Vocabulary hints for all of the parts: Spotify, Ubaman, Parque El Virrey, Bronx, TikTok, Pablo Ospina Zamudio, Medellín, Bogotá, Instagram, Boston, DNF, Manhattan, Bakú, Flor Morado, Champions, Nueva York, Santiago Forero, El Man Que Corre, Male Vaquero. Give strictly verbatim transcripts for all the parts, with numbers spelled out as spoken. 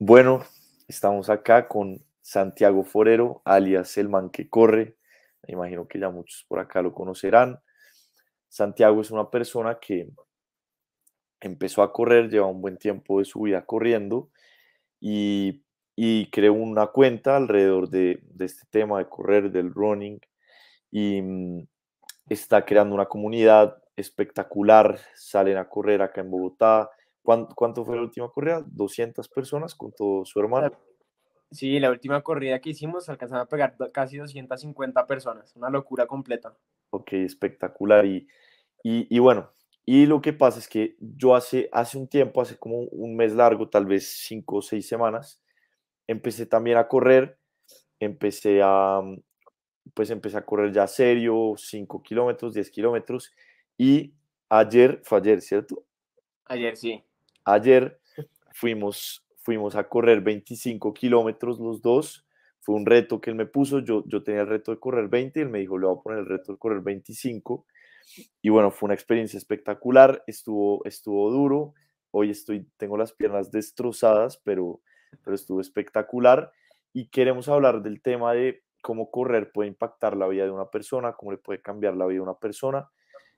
Bueno, estamos acá con Santiago Forero, alias El Man Que Corre. Me imagino que ya muchos por acá lo conocerán. Santiago es una persona que empezó a correr, lleva un buen tiempo de su vida corriendo y, y creó una cuenta alrededor de, de este tema de correr, del running, y mmm, está creando una comunidad espectacular. Salen a correr acá en Bogotá. ¿Cuánto fue la última corrida? doscientas personas con todo su hermano. Sí, la última corrida que hicimos alcanzaba a pegar casi doscientas cincuenta personas. Una locura completa. Ok, espectacular. Y, y, y bueno, y lo que pasa es que yo hace, hace un tiempo, hace como un mes largo, tal vez cinco o seis semanas, empecé también a correr. Empecé a, pues empecé a correr ya serio, cinco kilómetros, diez kilómetros. Y ayer, fue ayer, ¿cierto? Ayer, sí. Ayer fuimos, fuimos a correr veinticinco kilómetros los dos. Fue un reto que él me puso. Yo, yo tenía el reto de correr veinte y él me dijo, le voy a poner el reto de correr veinticinco. Y bueno, fue una experiencia espectacular. Estuvo, estuvo duro. Hoy estoy, tengo las piernas destrozadas, pero, pero estuvo espectacular. Y queremos hablar del tema de cómo correr puede impactar la vida de una persona, cómo le puede cambiar la vida a una persona.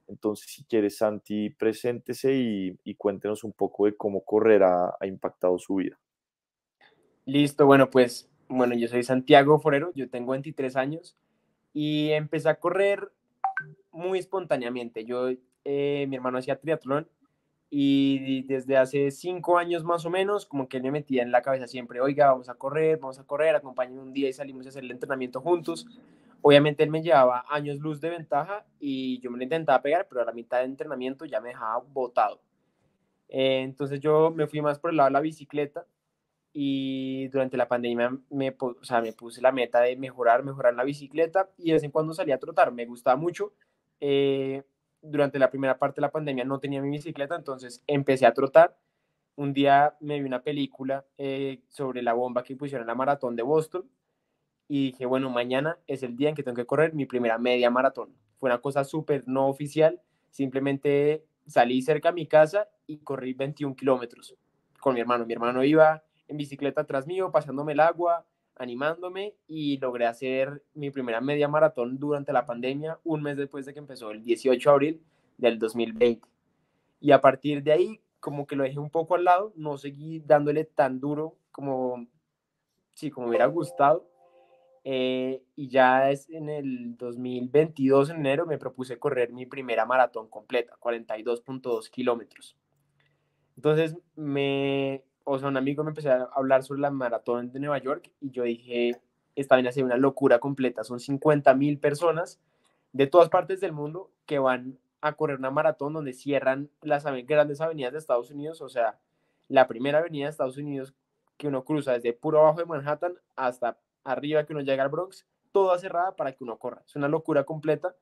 Entonces, si quieres, Santi, preséntese y, y cuéntenos un poco de cómo correr ha, ha impactado su vida. Listo, bueno, pues, bueno, yo soy Santiago Forero, yo tengo veintitrés años y empecé a correr muy espontáneamente. Yo, eh, mi hermano hacía triatlón y desde hace cinco años más o menos, como que él me metía en la cabeza siempre, oiga, vamos a correr, vamos a correr, acompáñenme un día, y salimos a hacer el entrenamiento juntos. Obviamente él me llevaba años luz de ventaja y yo me lo intentaba pegar, pero a la mitad del entrenamiento ya me dejaba botado. Eh, entonces yo me fui más por el lado de la bicicleta y durante la pandemia me, o sea, me puse la meta de mejorar, mejorar la bicicleta, y de vez en cuando salía a trotar, me gustaba mucho. Eh, durante la primera parte de la pandemia no tenía mi bicicleta, entonces empecé a trotar. Un día me vi una película eh, sobre la bomba que pusieron en la maratón de Boston. Y dije, bueno, mañana es el día en que tengo que correr mi primera media maratón. Fue una cosa súper no oficial. Simplemente salí cerca de mi casa y corrí veintiún kilómetros con mi hermano. Mi hermano iba en bicicleta atrás mío, pasándome el agua, animándome, y logré hacer mi primera media maratón durante la pandemia, un mes después de que empezó, el dieciocho de abril del dos mil veinte. Y a partir de ahí, como que lo dejé un poco al lado, no seguí dándole tan duro como, sí, como me hubiera gustado. Eh, y ya es en el dos mil veintidós, en enero, me propuse correr mi primera maratón completa, cuarenta y dos punto dos kilómetros. Entonces, me, o sea, un amigo me empezó a hablar sobre la maratón de Nueva York y yo dije, esta viene a ser una locura completa, son cincuenta mil personas de todas partes del mundo que van a correr una maratón donde cierran las grandes avenidas de Estados Unidos. O sea, la primera avenida de Estados Unidos que uno cruza desde puro abajo de Manhattan hasta arriba que uno llega al Bronx, toda cerrada para que uno corra. Es una locura completa.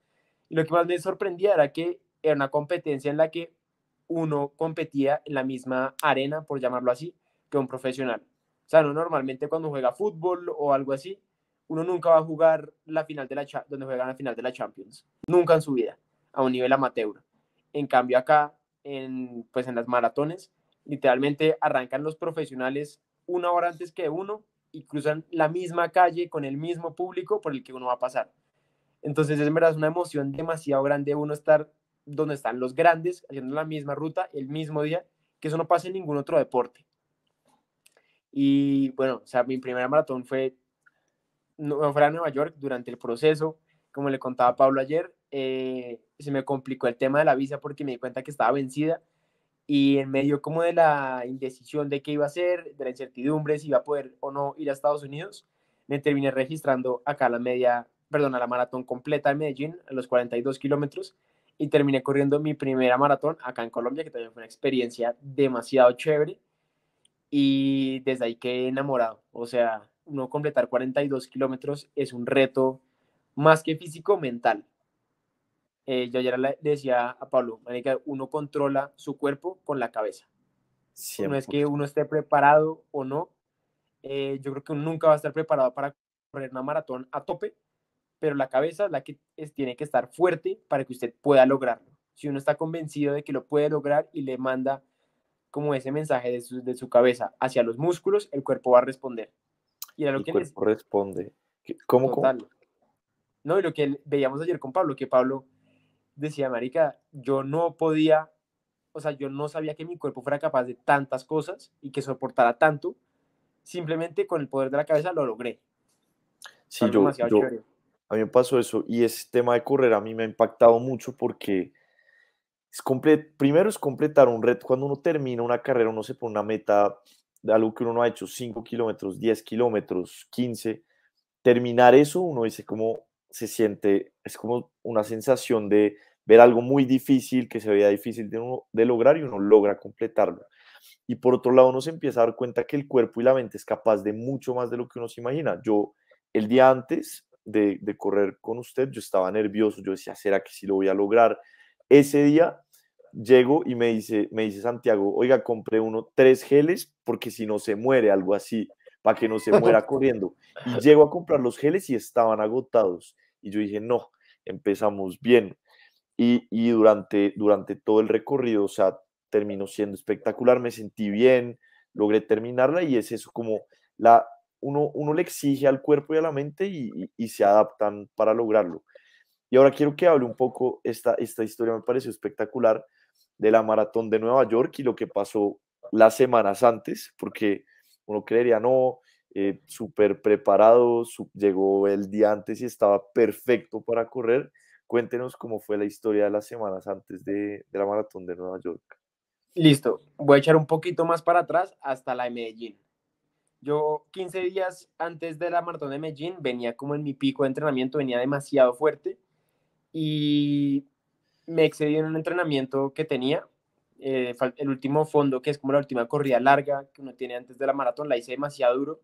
Y lo que más me sorprendía era que era una competencia en la que uno competía en la misma arena, por llamarlo así, que un profesional. O sea, no, normalmente cuando juega fútbol o algo así, uno nunca va a jugar la final de la cha- donde juegan la final de la Champions. Nunca en su vida, a un nivel amateur. En cambio acá, en, pues en las maratones, literalmente arrancan los profesionales una hora antes que uno, y cruzan la misma calle con el mismo público por el que uno va a pasar. Entonces, es verdad, es una emoción demasiado grande uno estar donde están los grandes, haciendo la misma ruta, el mismo día, que eso no pasa en ningún otro deporte. Y bueno, o sea, mi primera maratón fue, no, fue a Nueva York. Durante el proceso, como le contaba a Pablo ayer, eh, se me complicó el tema de la visa porque me di cuenta que estaba vencida. Y en medio como de la indecisión de qué iba a hacer, de la incertidumbre si iba a poder o no ir a Estados Unidos, me terminé registrando acá a la media, perdón, a la maratón completa de Medellín, a los cuarenta y dos kilómetros, y terminé corriendo mi primera maratón acá en Colombia, que también fue una experiencia demasiado chévere, y desde ahí quedé enamorado. O sea, uno completar cuarenta y dos kilómetros es un reto más que físico, mental. Eh, yo ayer le decía a Pablo, uno controla su cuerpo con la cabeza. cien por ciento. No es que uno esté preparado o no. Eh, yo creo que uno nunca va a estar preparado para correr una maratón a tope, pero la cabeza es la que es, tiene que estar fuerte para que usted pueda lograrlo. Si uno está convencido de que lo puede lograr y le manda como ese mensaje de su, de su cabeza hacia los músculos, el cuerpo va a responder. Y era lo el que cuerpo les... responde. ¿Cómo? Total. ¿Cómo? No, y lo que veíamos ayer con Pablo, que Pablo decía, marica, yo no podía, o sea, yo no sabía que mi cuerpo fuera capaz de tantas cosas y que soportara tanto, simplemente con el poder de la cabeza lo logré. Sí, yo, demasiado yo, chévere. A mí me pasó eso, y ese tema de correr a mí me ha impactado mucho porque es complet, primero es completar un reto. Cuando uno termina una carrera, uno se pone una meta de algo que uno no ha hecho, cinco kilómetros, diez kilómetros, quince, terminar eso, uno dice como se siente, es como una sensación de ver algo muy difícil, que se veía difícil de, uno, de lograr, y uno logra completarlo. Y por otro lado, uno se empieza a dar cuenta que el cuerpo y la mente es capaz de mucho más de lo que uno se imagina. Yo, el día antes de, de correr con usted, yo estaba nervioso, yo decía, ¿será que sí lo voy a lograr? Ese día llego y me dice, me dice Santiago, oiga, compré uno, tres geles, porque si no se muere, algo así, para que no se muera corriendo. Y llego a comprar los geles y estaban agotados. Y yo dije, no, empezamos bien. Y, y durante, durante todo el recorrido, o sea, terminó siendo espectacular, me sentí bien, logré terminarla, y es eso, como la, uno, uno le exige al cuerpo y a la mente y, y, y se adaptan para lograrlo. Y ahora quiero que hable un poco, esta, esta historia me pareció espectacular, de la maratón de Nueva York y lo que pasó las semanas antes, porque uno creería, no, eh, súper preparado, su, llegó el día antes y estaba perfecto para correr. Cuéntenos cómo fue la historia de las semanas antes de, de la maratón de Nueva York. Listo, voy a echar un poquito más para atrás hasta la de Medellín. Yo quince días antes de la maratón de Medellín venía como en mi pico de entrenamiento, venía demasiado fuerte y me excedí en un entrenamiento que tenía. Eh, el último fondo, que es como la última corrida larga que uno tiene antes de la maratón, la hice demasiado duro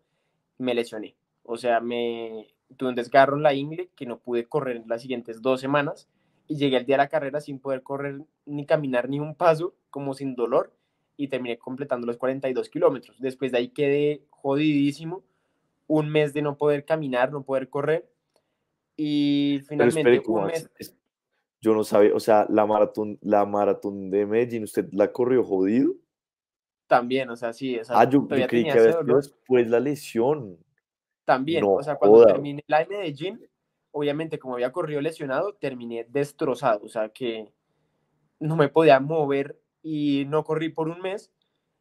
y me lesioné. O sea, me tuve un desgarro en la ingle que no pude correr las siguientes dos semanas y llegué al día de la carrera sin poder correr ni caminar ni un paso, como sin dolor, y terminé completando los cuarenta y dos kilómetros. Después de ahí quedé jodidísimo, un mes de no poder caminar, no poder correr, y finalmente espere, un mes... Es... Yo no sabía, o sea, la maratón, la maratón de Medellín, ¿usted la corrió jodido? También, o sea, sí. O sea, ah, yo, yo creí tenía que había sido después la lesión. También, no, o sea, cuando joda. Terminé la de Medellín, obviamente como había corrido lesionado, terminé destrozado, o sea, que no me podía mover y no corrí por un mes.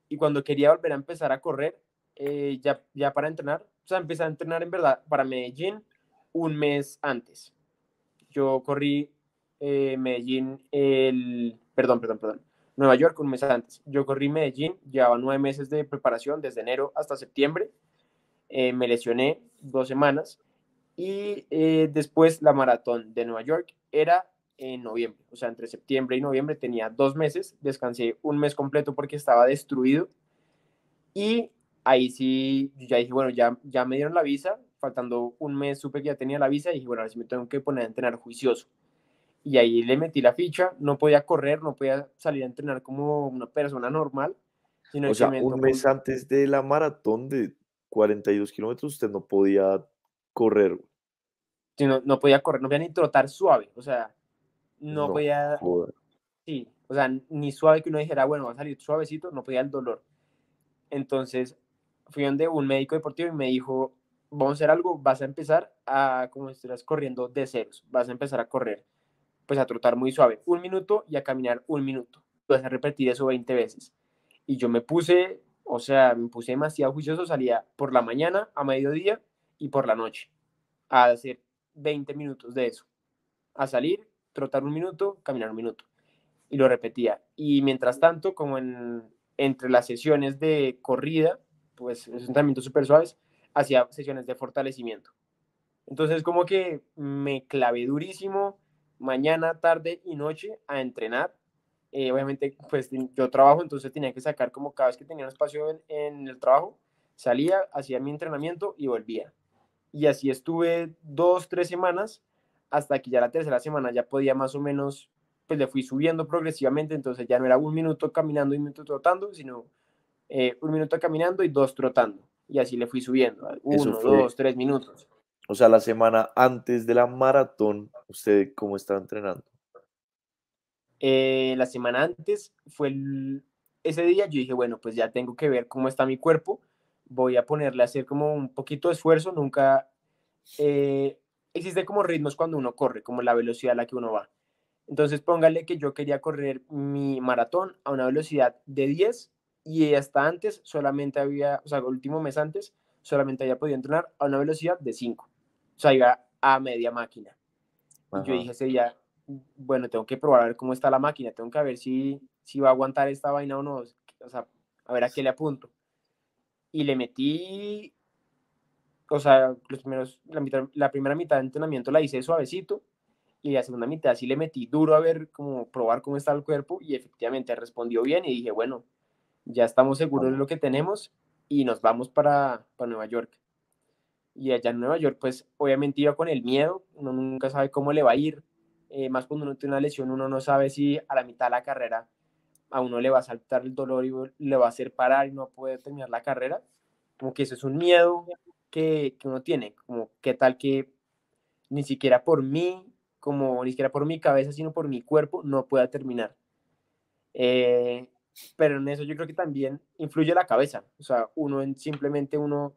Y cuando quería volver a empezar a correr, eh, ya, ya para entrenar, o sea, empecé a entrenar en verdad para Medellín un mes antes. Yo corrí... Eh, Medellín, el, perdón, perdón, perdón, Nueva York un mes antes. Yo corrí Medellín, llevaba nueve meses de preparación, desde enero hasta septiembre. Eh, me lesioné dos semanas y eh, después la maratón de Nueva York era en noviembre. O sea, entre septiembre y noviembre tenía dos meses, descansé un mes completo porque estaba destruido. Y ahí sí, ya dije, bueno, ya, ya me dieron la visa, faltando un mes supe que ya tenía la visa y dije, bueno, ahora sí me tengo que poner a entrenar juicioso. Y ahí le metí la ficha, no podía correr, no podía salir a entrenar como una persona normal. Sino o sea, que un mes antes de la maratón de cuarenta y dos kilómetros, usted no podía correr. No, no podía correr, no podía ni trotar suave, o sea, no, no podía... Joder. Sí, o sea, ni suave que uno dijera, bueno, va a salir suavecito, no podía el dolor. Entonces, fui donde un médico deportivo y me dijo, vamos a hacer algo, vas a empezar a, como si estuvieras corriendo de ceros, vas a empezar a correr. Pues a trotar muy suave, un minuto, y a caminar un minuto. Vas a repetir eso veinte veces. Y yo me puse, o sea, me puse demasiado juicioso, salía por la mañana, a mediodía y por la noche, a hacer veinte minutos de eso. A salir, trotar un minuto, caminar un minuto. Y lo repetía. Y mientras tanto, como en, entre las sesiones de corrida, pues los entrenamientos súper suaves, hacía sesiones de fortalecimiento. Entonces como que me clavé durísimo, mañana, tarde y noche a entrenar. Eh, obviamente, pues yo trabajo, entonces tenía que sacar como cada vez que tenía un espacio en, en el trabajo, salía, hacía mi entrenamiento y volvía. Y así estuve dos, tres semanas, hasta que ya la tercera semana ya podía más o menos, pues le fui subiendo progresivamente, entonces ya no era un minuto caminando y un minuto trotando, sino eh, un minuto caminando y dos trotando. Y así le fui subiendo, uno, dos, tres minutos. O sea, la semana antes de la maratón, ¿usted cómo está entrenando? Eh, la semana antes fue el, ese día yo dije, bueno, pues ya tengo que ver cómo está mi cuerpo, voy a ponerle a hacer como un poquito de esfuerzo, nunca... Eh, existen como ritmos cuando uno corre, como la velocidad a la que uno va. Entonces, póngale que yo quería correr mi maratón a una velocidad de diez y hasta antes solamente había, o sea, el último mes antes, solamente había podido entrenar a una velocidad de cinco. O sea, iba a media máquina. Ajá. Y yo dije ese día, bueno, tengo que probar a ver cómo está la máquina, tengo que ver si, si va a aguantar esta vaina o no, o sea, a ver a qué le apunto. Y le metí, o sea, los primeros, la, mitad, la primera mitad de entrenamiento la hice suavecito, y la segunda mitad sí le metí duro a ver, como probar cómo está el cuerpo, y efectivamente respondió bien, y dije, bueno, ya estamos seguros de lo que tenemos, y nos vamos para, para Nueva York. Y allá en Nueva York, pues, obviamente iba con el miedo, uno nunca sabe cómo le va a ir, eh, más cuando uno tiene una lesión, uno no sabe si a la mitad de la carrera a uno le va a saltar el dolor y le va a hacer parar y no va a poder terminar la carrera, como que eso es un miedo que, que uno tiene, como qué tal que ni siquiera por mí, como ni siquiera por mi cabeza, sino por mi cuerpo, no pueda terminar. Eh, pero en eso yo creo que también influye la cabeza. O sea, uno en, simplemente uno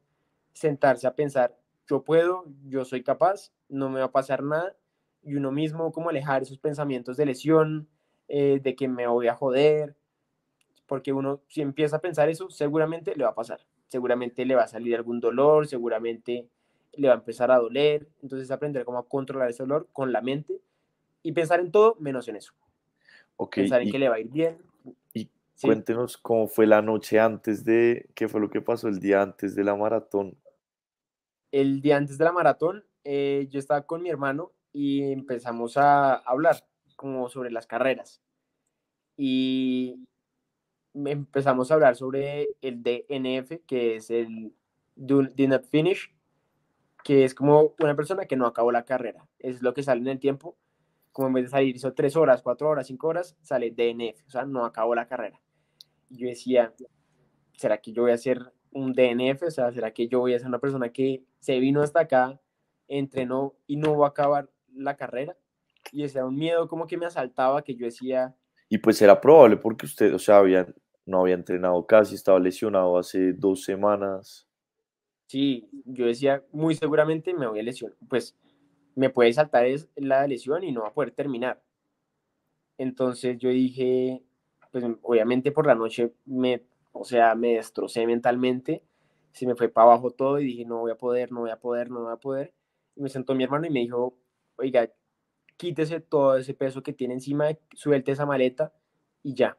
sentarse a pensar, yo puedo, yo soy capaz, no me va a pasar nada, y uno mismo como alejar esos pensamientos de lesión, eh, de que me voy a joder, porque uno si empieza a pensar eso, seguramente le va a pasar, seguramente le va a salir algún dolor, seguramente... le va a empezar a doler, entonces aprender cómo controlar ese dolor con la mente y pensar en todo menos en eso. Okay, pensar en y, que le va a ir bien. Y sí. Cuéntenos cómo fue la noche antes de, qué fue lo que pasó el día antes de la maratón. El día antes de la maratón, eh, yo estaba con mi hermano y empezamos a hablar como sobre las carreras y empezamos a hablar sobre el D N F, que es el Do, Did Not Finish, que es como una persona que no acabó la carrera, es lo que sale en el tiempo, como en vez de salir hizo tres horas, cuatro horas, cinco horas, sale D N F, o sea, no acabó la carrera. Y yo decía, ¿será que yo voy a ser un D N F? O sea, ¿será que yo voy a ser una persona que se vino hasta acá, entrenó y no va a acabar la carrera? Y ese era un miedo como que me asaltaba, que yo decía... Y pues era probable porque usted, o sea, había, no había entrenado casi, estaba lesionado hace dos semanas... Sí, yo decía, muy seguramente me voy a lesionar, pues me puede saltar es la lesión y no va a poder terminar. Entonces yo dije, pues obviamente por la noche me, o sea, me destrocé mentalmente, se me fue para abajo todo y dije, no voy a poder, no voy a poder, no voy a poder. Y me sentó mi hermano y me dijo, oiga, quítese todo ese peso que tiene encima, suelte esa maleta y ya.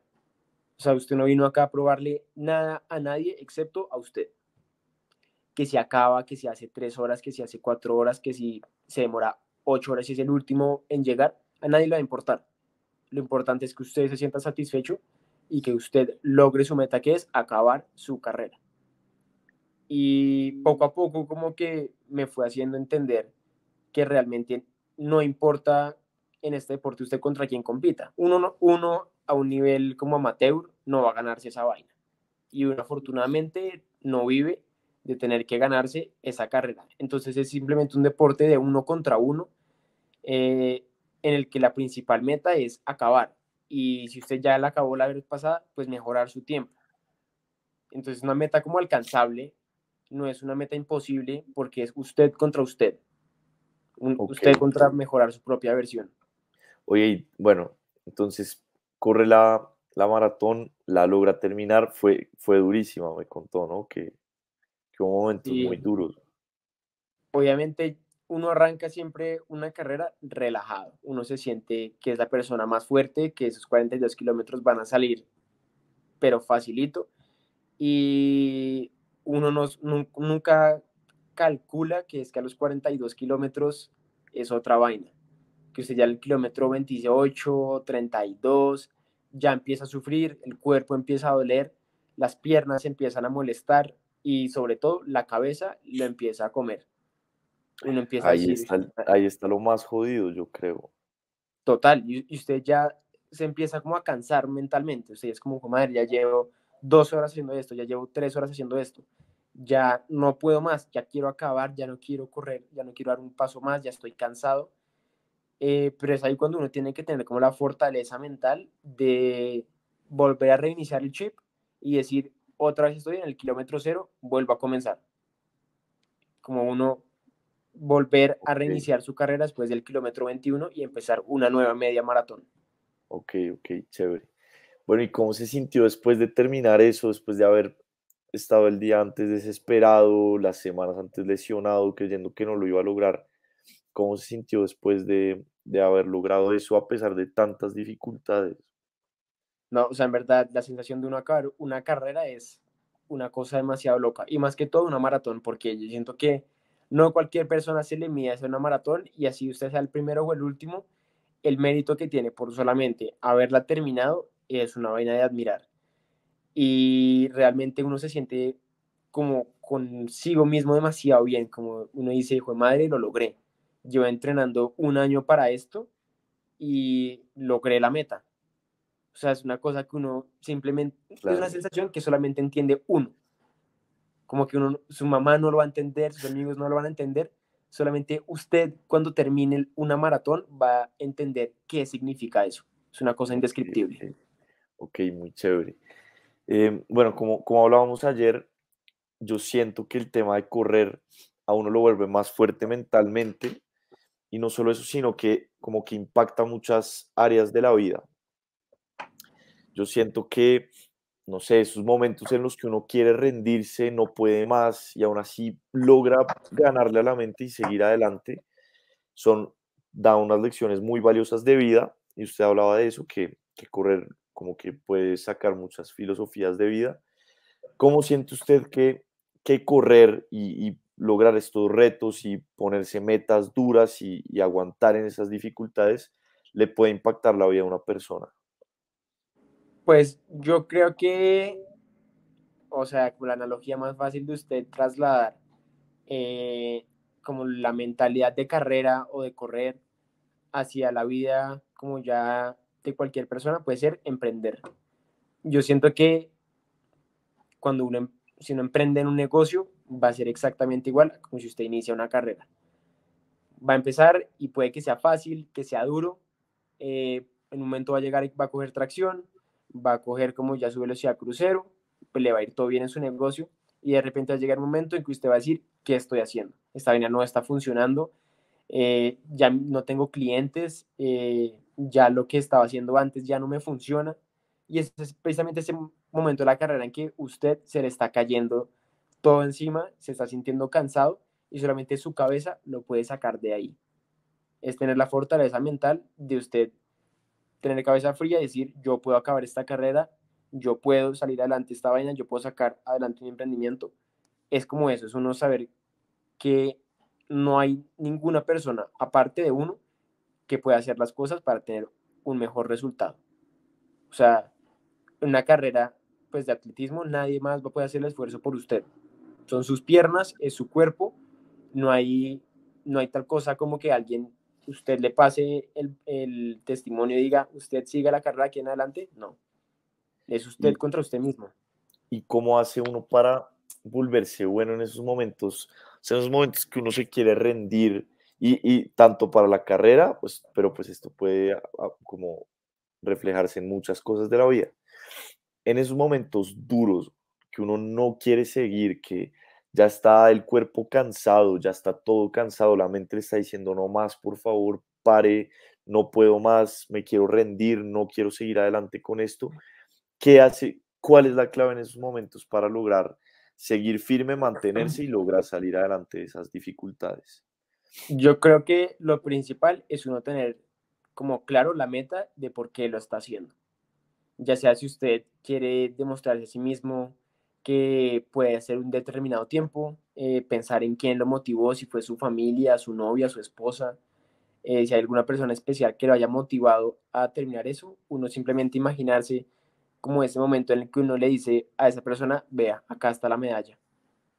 O sea, usted no vino acá a probarle nada a nadie excepto a usted. Que si acaba, que si hace tres horas, que si hace cuatro horas, que si se demora ocho horas y es el último en llegar, a nadie le va a importar. Lo importante es que usted se sienta satisfecho y que usted logre su meta, que es acabar su carrera. Y poco a poco como que me fue haciendo entender que realmente no importa en este deporte usted contra quién compita. Uno, no, uno a un nivel como amateur no va a ganarse esa vaina. Y uno afortunadamente no vive de tener que ganarse esa carrera. Entonces es simplemente un deporte de uno contra uno, eh, en el que la principal meta es acabar. Y si usted ya la acabó la vez pasada, pues mejorar su tiempo. Entonces una meta como alcanzable, no es una meta imposible, porque es usted contra usted. Un, okay. Usted contra mejorar su propia versión. Oye, bueno, entonces corre la, la maratón, la logra terminar, fue, fue durísima, me contó, ¿no? Que... momentos sí. Muy duros. Obviamente uno arranca siempre una carrera relajado, uno se siente que es la persona más fuerte, que esos cuarenta y dos kilómetros van a salir pero facilito, y uno no, nunca calcula que es que a los cuarenta y dos kilómetros es otra vaina, que usted ya el kilómetro veintiocho, treinta y dos ya empieza a sufrir, el cuerpo empieza a doler, las piernas empiezan a molestar y sobre todo la cabeza lo empieza a comer. Uno empieza ahí, a decir, está, ahí está lo más jodido, yo creo. Total, y, y usted ya se empieza como a cansar mentalmente, usted es como, madre, ya llevo dos horas haciendo esto, ya llevo tres horas haciendo esto, ya no puedo más, ya quiero acabar, ya no quiero correr, ya no quiero dar un paso más, ya estoy cansado. Eh, pero es ahí cuando uno tiene que tener como la fortaleza mental de volver a reiniciar el chip y decir, otra vez estoy en el kilómetro cero, vuelvo a comenzar. Como uno volver a reiniciar okay. su carrera después del kilómetro veintiuno y empezar una nueva media maratón. Ok, ok, chévere. Bueno, ¿y cómo se sintió después de terminar eso, después de haber estado el día antes desesperado, las semanas antes lesionado, creyendo que no lo iba a lograr? ¿Cómo se sintió después de, de haber logrado eso a pesar de tantas dificultades? No, o sea, en verdad, la sensación de una, car- una carrera es una cosa demasiado loca, y más que todo una maratón, porque yo siento que no cualquier persona se le mide hacer una maratón, y así usted sea el primero o el último, el mérito que tiene por solamente haberla terminado es una vaina de admirar. Y realmente uno se siente como consigo mismo demasiado bien, como uno dice, hijo de madre, lo logré. Llevo entrenando un año para esto y logré la meta. O sea, es una cosa que uno simplemente, claro. es una sensación que solamente entiende uno. Como que uno, su mamá no lo va a entender, sus amigos no lo van a entender, solamente usted cuando termine una maratón va a entender qué significa eso. Es una cosa indescriptible. Ok, okay, muy chévere. Eh, bueno, como, como hablábamos ayer, yo siento que el tema de correr a uno lo vuelve más fuerte mentalmente, y no solo eso, sino que como que impacta muchas áreas de la vida. Yo siento que no sé, esos momentos en los que uno quiere rendirse, no puede más y aún así logra ganarle a la mente y seguir adelante, son, da unas lecciones muy valiosas de vida, y usted hablaba de eso, que, que correr como que puede sacar muchas filosofías de vida. ¿Cómo siente usted que, que correr y, y lograr estos retos y ponerse metas duras y, y aguantar en esas dificultades le puede impactar la vida a una persona? Pues yo creo que, o sea, como la analogía más fácil de usted trasladar eh, como la mentalidad de carrera o de correr hacia la vida como ya de cualquier persona puede ser emprender. Yo siento que cuando uno, si uno emprende en un negocio va a ser exactamente igual como si usted inicia una carrera. Va a empezar y puede que sea fácil, que sea duro, eh, en un momento va a llegar y va a coger tracción, va a coger como ya su velocidad crucero, pues le va a ir todo bien en su negocio, y de repente va a llegar un momento en que usted va a decir, ¿qué estoy haciendo? Esta vaina no está funcionando, eh, ya no tengo clientes, eh, ya lo que estaba haciendo antes ya no me funciona, y es precisamente ese momento de la carrera en que usted se le está cayendo todo encima, se está sintiendo cansado, y solamente su cabeza lo puede sacar de ahí. Es tener la fortaleza mental de usted tener cabeza fría y decir, yo puedo acabar esta carrera, yo puedo salir adelante esta vaina, yo puedo sacar adelante un emprendimiento. Es como eso, es uno saber que no hay ninguna persona, aparte de uno, que pueda hacer las cosas para tener un mejor resultado. O sea, en una carrera pues, de atletismo, nadie más va a poder hacer el esfuerzo por usted. Son sus piernas, es su cuerpo, no hay, no hay tal cosa como que alguien... usted le pase el, el testimonio y diga, usted siga la carrera aquí en adelante, no. Es usted y, contra usted mismo. ¿Y cómo hace uno para volverse bueno en esos momentos? O sea, en esos momentos que uno se quiere rendir, y, y tanto para la carrera, pues, pero pues esto puede a, a, como reflejarse en muchas cosas de la vida. En esos momentos duros, que uno no quiere seguir, que... ya está el cuerpo cansado, ya está todo cansado, la mente le está diciendo no más, por favor, pare, no puedo más, me quiero rendir, no quiero seguir adelante con esto. ¿Qué hace? ¿Cuál es la clave en esos momentos para lograr seguir firme, mantenerse y lograr salir adelante de esas dificultades? Yo creo que lo principal es uno tener como claro la meta de por qué lo está haciendo. Ya sea si usted quiere demostrarse a sí mismo, que puede hacer un determinado tiempo, eh, pensar en quién lo motivó, si fue su familia, su novia, su esposa, eh, si hay alguna persona especial que lo haya motivado a terminar eso, uno simplemente imaginarse como ese momento en el que uno le dice a esa persona, vea, acá está la medalla,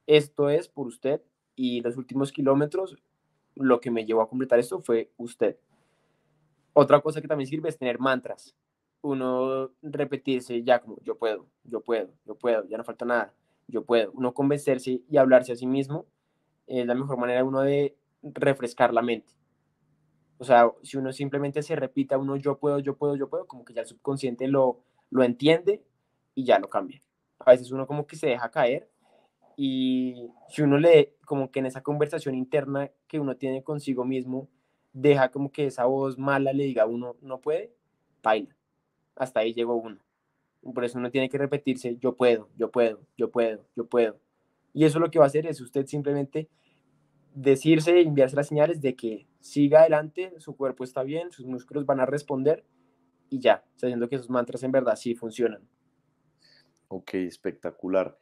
esto es por usted, y los últimos kilómetros, lo que me llevó a completar esto fue usted. Otra cosa que también sirve es tener mantras, uno repetirse ya como yo puedo, yo puedo, yo puedo, ya no falta nada, yo puedo, uno convencerse y hablarse a sí mismo es la mejor manera uno de refrescar la mente. O sea, si uno simplemente se repita uno yo puedo, yo puedo, yo puedo, como que ya el subconsciente lo lo entiende y ya lo cambia. A veces uno como que se deja caer, y si uno le, como que en esa conversación interna que uno tiene consigo mismo, deja como que esa voz mala le diga a uno, no puede, baila. Hasta ahí llegó uno. Por eso uno tiene que repetirse, yo puedo, yo puedo, yo puedo, yo puedo. Y eso lo que va a hacer es usted simplemente decirse y enviarse las señales de que siga adelante, su cuerpo está bien, sus músculos van a responder y ya, sabiendo que esos mantras en verdad sí funcionan. Ok, espectacular.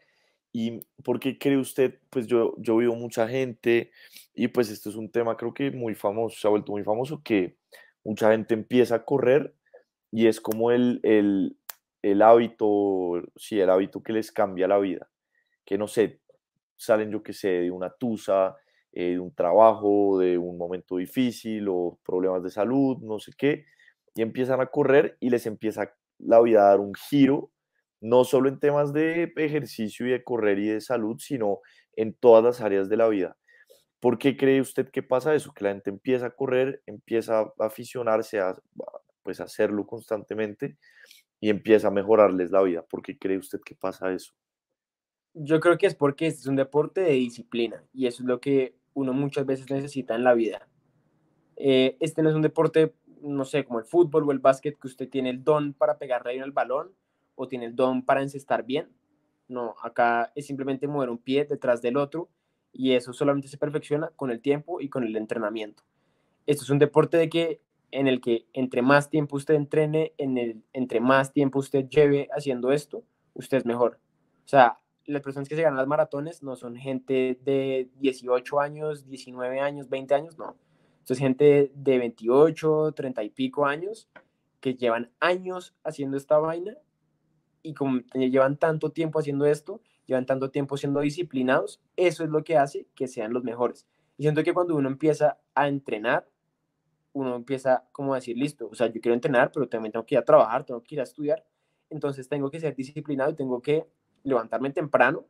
¿Y por qué cree usted? Pues yo, yo veo mucha gente y pues esto es un tema creo que muy famoso, se ha vuelto muy famoso, que mucha gente empieza a correr y es como el, el, el hábito, sí, el hábito que les cambia la vida, que no sé, salen yo que sé, de una tusa, eh, de un trabajo, de un momento difícil o problemas de salud, no sé qué, y empiezan a correr y les empieza la vida a dar un giro, no solo en temas de ejercicio y de correr y de salud, sino en todas las áreas de la vida. ¿Por qué cree usted que pasa eso? Que la gente empieza a correr, empieza a aficionarse a, pues, a hacerlo constantemente y empieza a mejorarles la vida. ¿Por qué cree usted que pasa eso? Yo creo que es porque este es un deporte de disciplina y eso es lo que uno muchas veces necesita en la vida. Eh, este no es un deporte, no sé, como el fútbol o el básquet, que usted tiene el don para pegarle bien al balón, o tiene el don para encestar bien. No, acá es simplemente mover un pie detrás del otro y eso solamente se perfecciona con el tiempo y con el entrenamiento. Esto es un deporte de que, en el que entre más tiempo usted entrene, en el, entre más tiempo usted lleve haciendo esto, usted es mejor. O sea, las personas que se ganan las maratones no son gente de dieciocho años, diecinueve años, veinte años, no. Esto es gente de veintiocho, treinta y pico años que llevan años haciendo esta vaina. Y como llevan tanto tiempo haciendo esto, llevan tanto tiempo siendo disciplinados, eso es lo que hace que sean los mejores. Y siento que cuando uno empieza a entrenar, uno empieza como a decir, listo, o sea, yo quiero entrenar, pero también tengo que ir a trabajar, tengo que ir a estudiar, entonces tengo que ser disciplinado y tengo que levantarme temprano,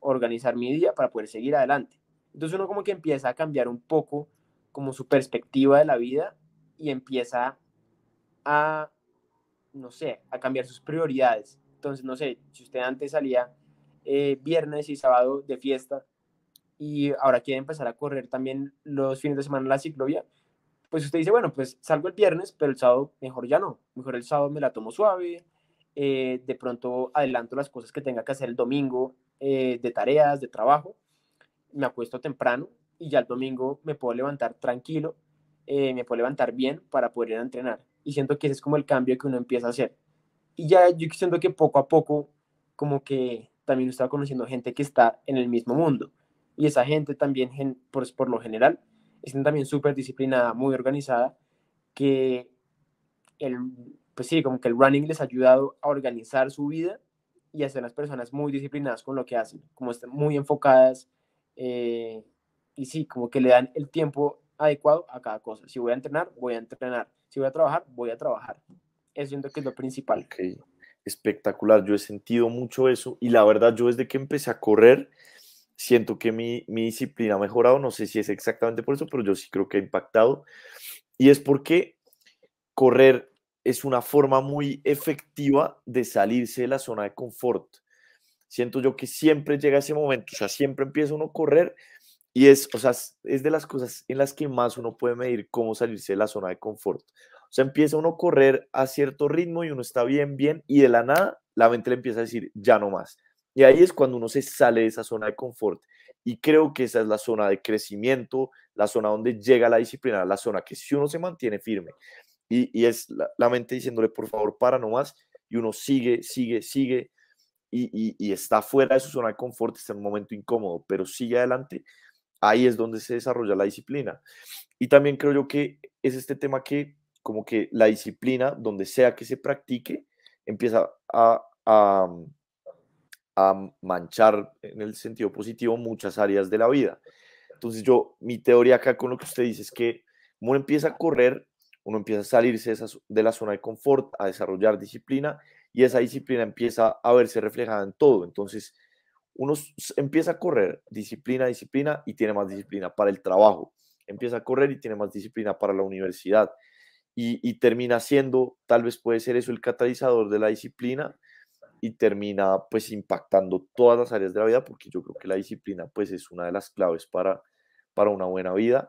organizar mi día para poder seguir adelante. Entonces uno como que empieza a cambiar un poco como su perspectiva de la vida y empieza a, no sé, a cambiar sus prioridades. Entonces, no sé, si usted antes salía eh, viernes y sábado de fiesta y ahora quiere empezar a correr también los fines de semana en la ciclovía, pues usted dice, bueno, pues salgo el viernes, pero el sábado mejor ya no. Mejor el sábado me la tomo suave, eh, de pronto adelanto las cosas que tenga que hacer el domingo, eh, de tareas, de trabajo, me acuesto temprano y ya el domingo me puedo levantar tranquilo, eh, me puedo levantar bien para poder ir a entrenar. Y siento que ese es como el cambio que uno empieza a hacer. Y ya yo siento que poco a poco, como que también estaba conociendo gente que está en el mismo mundo. Y esa gente también, por, por lo general, es también súper disciplinada, muy organizada, que el, pues sí, como que el running les ha ayudado a organizar su vida y a hacer las personas muy disciplinadas con lo que hacen, como están muy enfocadas eh, y sí, como que le dan el tiempo adecuado a cada cosa. Si voy a entrenar, voy a entrenar. Si voy a trabajar, voy a trabajar. Eso siento que es lo principal. Okay. Espectacular, yo he sentido mucho eso y la verdad yo desde que empecé a correr siento que mi, mi disciplina ha mejorado, no sé si es exactamente por eso, pero yo sí creo que ha impactado y es porque correr es una forma muy efectiva de salirse de la zona de confort. Siento yo que siempre llega ese momento, o sea, siempre empieza uno a correr y es, o sea, es de las cosas en las que más uno puede medir cómo salirse de la zona de confort. O sea, empieza uno a correr a cierto ritmo y uno está bien, bien, y de la nada la mente le empieza a decir, ya no más. Y ahí es cuando uno se sale de esa zona de confort. Y creo que esa es la zona de crecimiento, la zona donde llega la disciplina, la zona que si uno se mantiene firme, y, y es la, la mente diciéndole, por favor, para no más, y uno sigue, sigue, sigue, y, y, y está fuera de su zona de confort, está en un momento incómodo, pero sigue adelante, ahí es donde se desarrolla la disciplina. Y también creo yo que es este tema que como que la disciplina, donde sea que se practique, empieza a, a, a manchar en el sentido positivo muchas áreas de la vida. Entonces yo, mi teoría acá con lo que usted dice es que uno empieza a correr, uno empieza a salirse de, esa, de la zona de confort, a desarrollar disciplina, y esa disciplina empieza a verse reflejada en todo. Entonces uno empieza a correr, disciplina, disciplina, y tiene más disciplina para el trabajo. Empieza a correr y tiene más disciplina para la universidad. y, y termina siendo, tal vez puede ser eso el catalizador de la disciplina, y termina pues impactando todas las áreas de la vida, porque yo creo que la disciplina pues es una de las claves para, para una buena vida,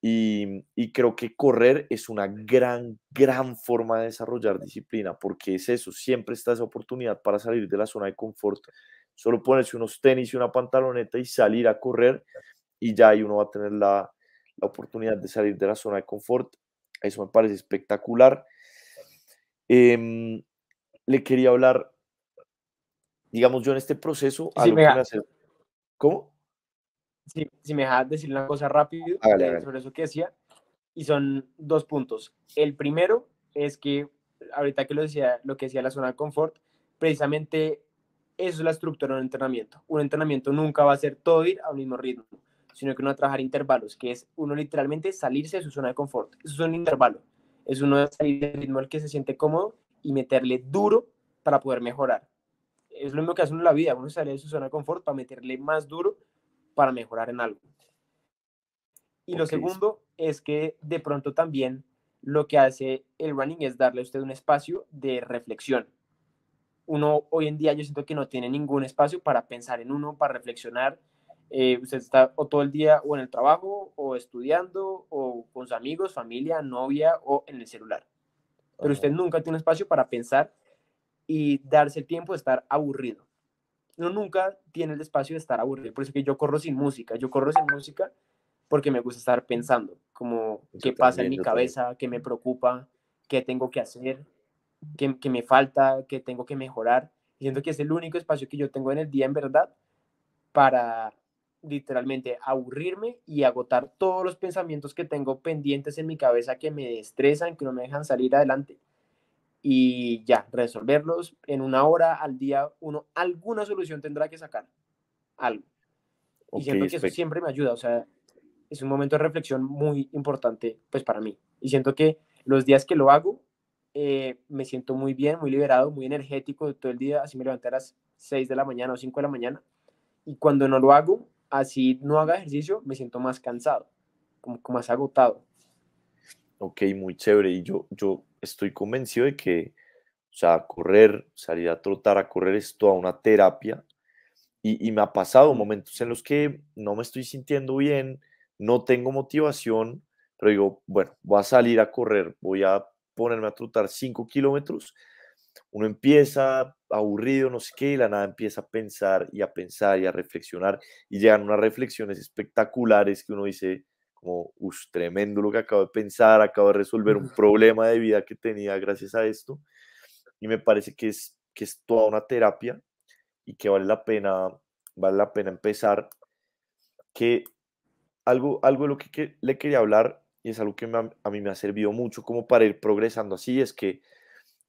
y, y creo que correr es una gran, gran forma de desarrollar disciplina, porque es eso, siempre está esa oportunidad para salir de la zona de confort, solo ponerse unos tenis y una pantaloneta y salir a correr, y ya ahí uno va a tener la, la oportunidad de salir de la zona de confort. Eso me parece espectacular. Eh, le quería hablar, digamos, yo en este proceso... Si me dejas hacer... ¿Cómo? Si, si me dejas decir una cosa rápido hágale, eh, hágale. sobre eso que decía, y son dos puntos. El primero es que, ahorita que lo decía, lo que decía la zona de confort, precisamente eso es la estructura de un entrenamiento. Un entrenamiento nunca va a ser todo ir al mismo ritmo, sino que uno va a trabajar intervalos, que es uno literalmente salirse de su zona de confort. Eso es un intervalo. Es uno salir del ritmo al que se siente cómodo y meterle duro para poder mejorar. Es lo mismo que hace uno en la vida. Uno sale de su zona de confort para meterle más duro para mejorar en algo. Y okay. Lo segundo es que de pronto también lo que hace el running es darle a usted un espacio de reflexión. Uno hoy en día yo siento que no tiene ningún espacio para pensar en uno, para reflexionar. Eh, usted está o todo el día o en el trabajo o estudiando o con sus amigos, familia, novia o en el celular, pero usted nunca tiene espacio para pensar y darse el tiempo de estar aburrido. Uno nunca tiene el espacio de estar aburrido, por eso que yo corro sin música yo corro sin música porque me gusta estar pensando como yo qué también, pasa en mi cabeza también. Qué me preocupa, qué tengo que hacer, qué, qué me falta, qué tengo que mejorar. Siento que es el único espacio que yo tengo en el día en verdad para literalmente aburrirme y agotar todos los pensamientos que tengo pendientes en mi cabeza que me estresan, que no me dejan salir adelante, y ya, resolverlos en una hora al día. Uno alguna solución tendrá que sacar, algo. Okay, y siento que eso siempre me ayuda, o sea, es un momento de reflexión muy importante pues para mí, y siento que los días que lo hago eh, me siento muy bien, muy liberado, muy energético todo el día, así me levanté a las seis de la mañana o cinco de la mañana, y cuando no lo hago, así no haga ejercicio, me siento más cansado, como más agotado. Ok, muy chévere. Y yo, yo estoy convencido de que, o sea, correr, salir a trotar, a correr es toda una terapia. Y, y me ha pasado momentos en los que no me estoy sintiendo bien, no tengo motivación, pero digo, bueno, voy a salir a correr, voy a ponerme a trotar cinco kilómetros. Uno empieza aburrido, no sé qué, y la nada empieza a pensar y a pensar y a reflexionar, y llegan unas reflexiones espectaculares que uno dice como, uff, tremendo lo que acabo de pensar, acabo de resolver un problema de vida que tenía gracias a esto, y me parece que es, que es toda una terapia y que vale la pena, vale la pena empezar. Que algo, algo de lo que, que le quería hablar, y es algo que me, a mí me ha servido mucho como para ir progresando así, es que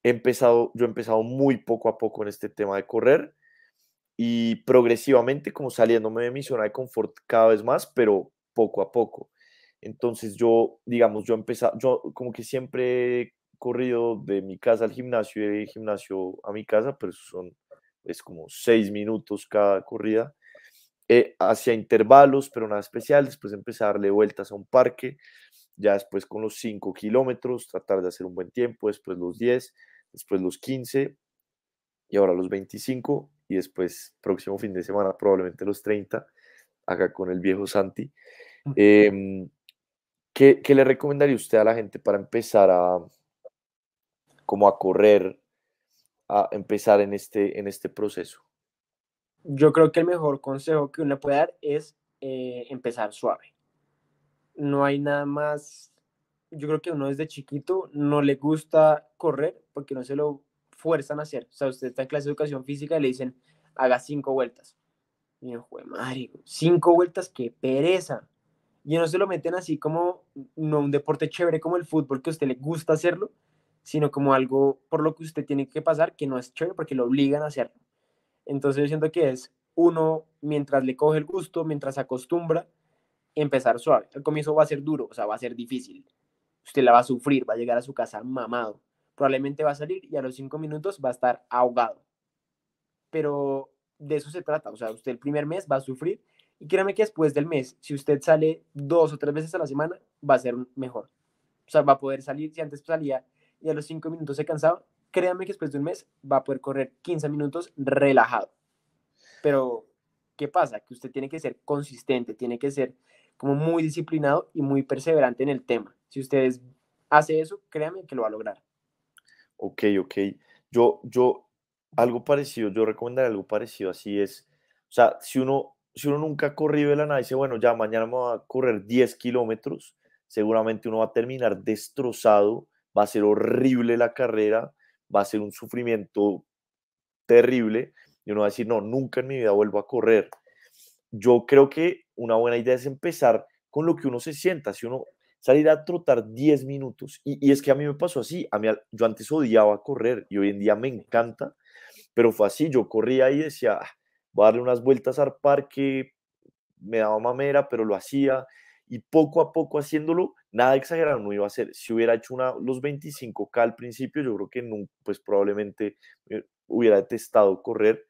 He empezado, yo he empezado muy poco a poco en este tema de correr y progresivamente como saliéndome de mi zona de confort cada vez más, pero poco a poco. Entonces yo, digamos, yo empecé, yo como que siempre he corrido de mi casa al gimnasio y del gimnasio a mi casa, pero son es como seis minutos cada corrida, eh, hacia intervalos, pero nada especial. Después empecé a darle vueltas a un parque, ya después con los cinco kilómetros, tratar de hacer un buen tiempo, después los diez, después los quince, y ahora los veinticinco, y después, próximo fin de semana, probablemente los treinta, acá con el viejo Santi. Eh, ¿qué, qué le recomendaría usted a la gente para empezar a, como a correr, a empezar en este, en este proceso? Yo creo que el mejor consejo que uno puede dar es eh, empezar suave. No hay nada más. Yo creo que uno desde chiquito no le gusta correr porque no se lo fuerzan a hacer. O sea, usted está en clase de educación física y le dicen, haga cinco vueltas. Y yo, joder, madre, cinco vueltas, qué pereza. Y no se lo meten así como, no un deporte chévere como el fútbol que a usted le gusta hacerlo, sino como algo por lo que usted tiene que pasar que no es chévere porque lo obligan a hacerlo. Entonces yo siento que es uno, mientras le coge el gusto, mientras se acostumbra, empezar suave. Al comienzo va a ser duro, o sea, va a ser difícil. Usted la va a sufrir, va a llegar a su casa mamado. Probablemente va a salir y a los cinco minutos va a estar ahogado. Pero de eso se trata, o sea, usted el primer mes va a sufrir y créame que después del mes, si usted sale dos o tres veces a la semana, va a ser mejor. O sea, va a poder salir. Si antes salía y a los cinco minutos se cansaba, créanme que después de un mes va a poder correr quince minutos relajado. Pero, ¿qué pasa? Que usted tiene que ser consistente, tiene que ser como muy disciplinado y muy perseverante en el tema. Si ustedes hace eso, créanme que lo va a lograr. Ok, ok. Yo, yo, algo parecido, yo recomendaría algo parecido, así es. O sea, si uno, si uno nunca ha corrido de la nada y dice, bueno, ya mañana me voy a correr diez kilómetros, seguramente uno va a terminar destrozado, va a ser horrible la carrera, va a ser un sufrimiento terrible, y uno va a decir, no, nunca en mi vida vuelvo a correr. Yo creo que una buena idea es empezar con lo que uno se sienta, si uno salir a trotar diez minutos, y, y es que a mí me pasó así, a mí, yo antes odiaba correr, y hoy en día me encanta, pero fue así, yo corría y decía, ah, voy a darle unas vueltas al parque, me daba mamera, pero lo hacía, y poco a poco haciéndolo, nada exagerado no iba a hacer. Si hubiera hecho una, los veinticinco K al principio, yo creo que no, pues probablemente hubiera detestado correr.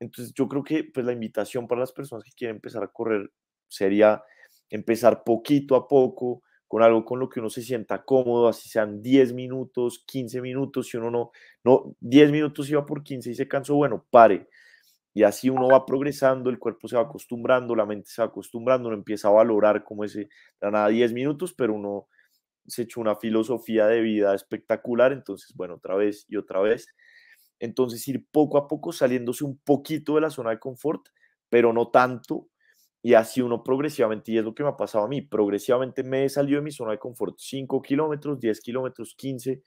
Entonces yo creo que pues, la invitación para las personas que quieren empezar a correr sería empezar poquito a poco, con algo con lo que uno se sienta cómodo, así sean diez minutos, quince minutos, si uno no, no diez minutos iba por quince y se cansó, bueno, pare. Y así uno va progresando, el cuerpo se va acostumbrando, la mente se va acostumbrando, uno empieza a valorar como ese, nada, diez minutos, pero uno se echó una filosofía de vida espectacular, entonces, bueno, otra vez y otra vez. Entonces, ir poco a poco saliéndose un poquito de la zona de confort, pero no tanto, y así uno progresivamente, y es lo que me ha pasado a mí, progresivamente me he salido de mi zona de confort, cinco kilómetros, diez kilómetros, quince,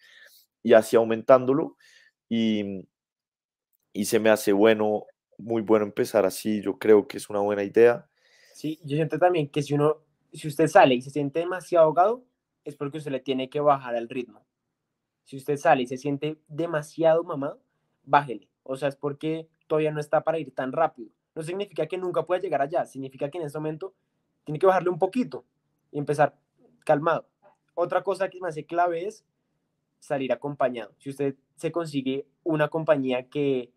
y así aumentándolo, y, y se me hace bueno, muy bueno empezar así, yo creo que es una buena idea. Sí, yo siento también que si uno, si usted sale y se siente demasiado ahogado, es porque usted le tiene que bajar al ritmo. Si usted sale y se siente demasiado mamado, bájele. O sea, es porque todavía no está para ir tan rápido. No significa que nunca pueda llegar allá, significa que en ese momento tiene que bajarle un poquito y empezar calmado. Otra cosa que me hace clave es salir acompañado. Si usted se consigue una compañía que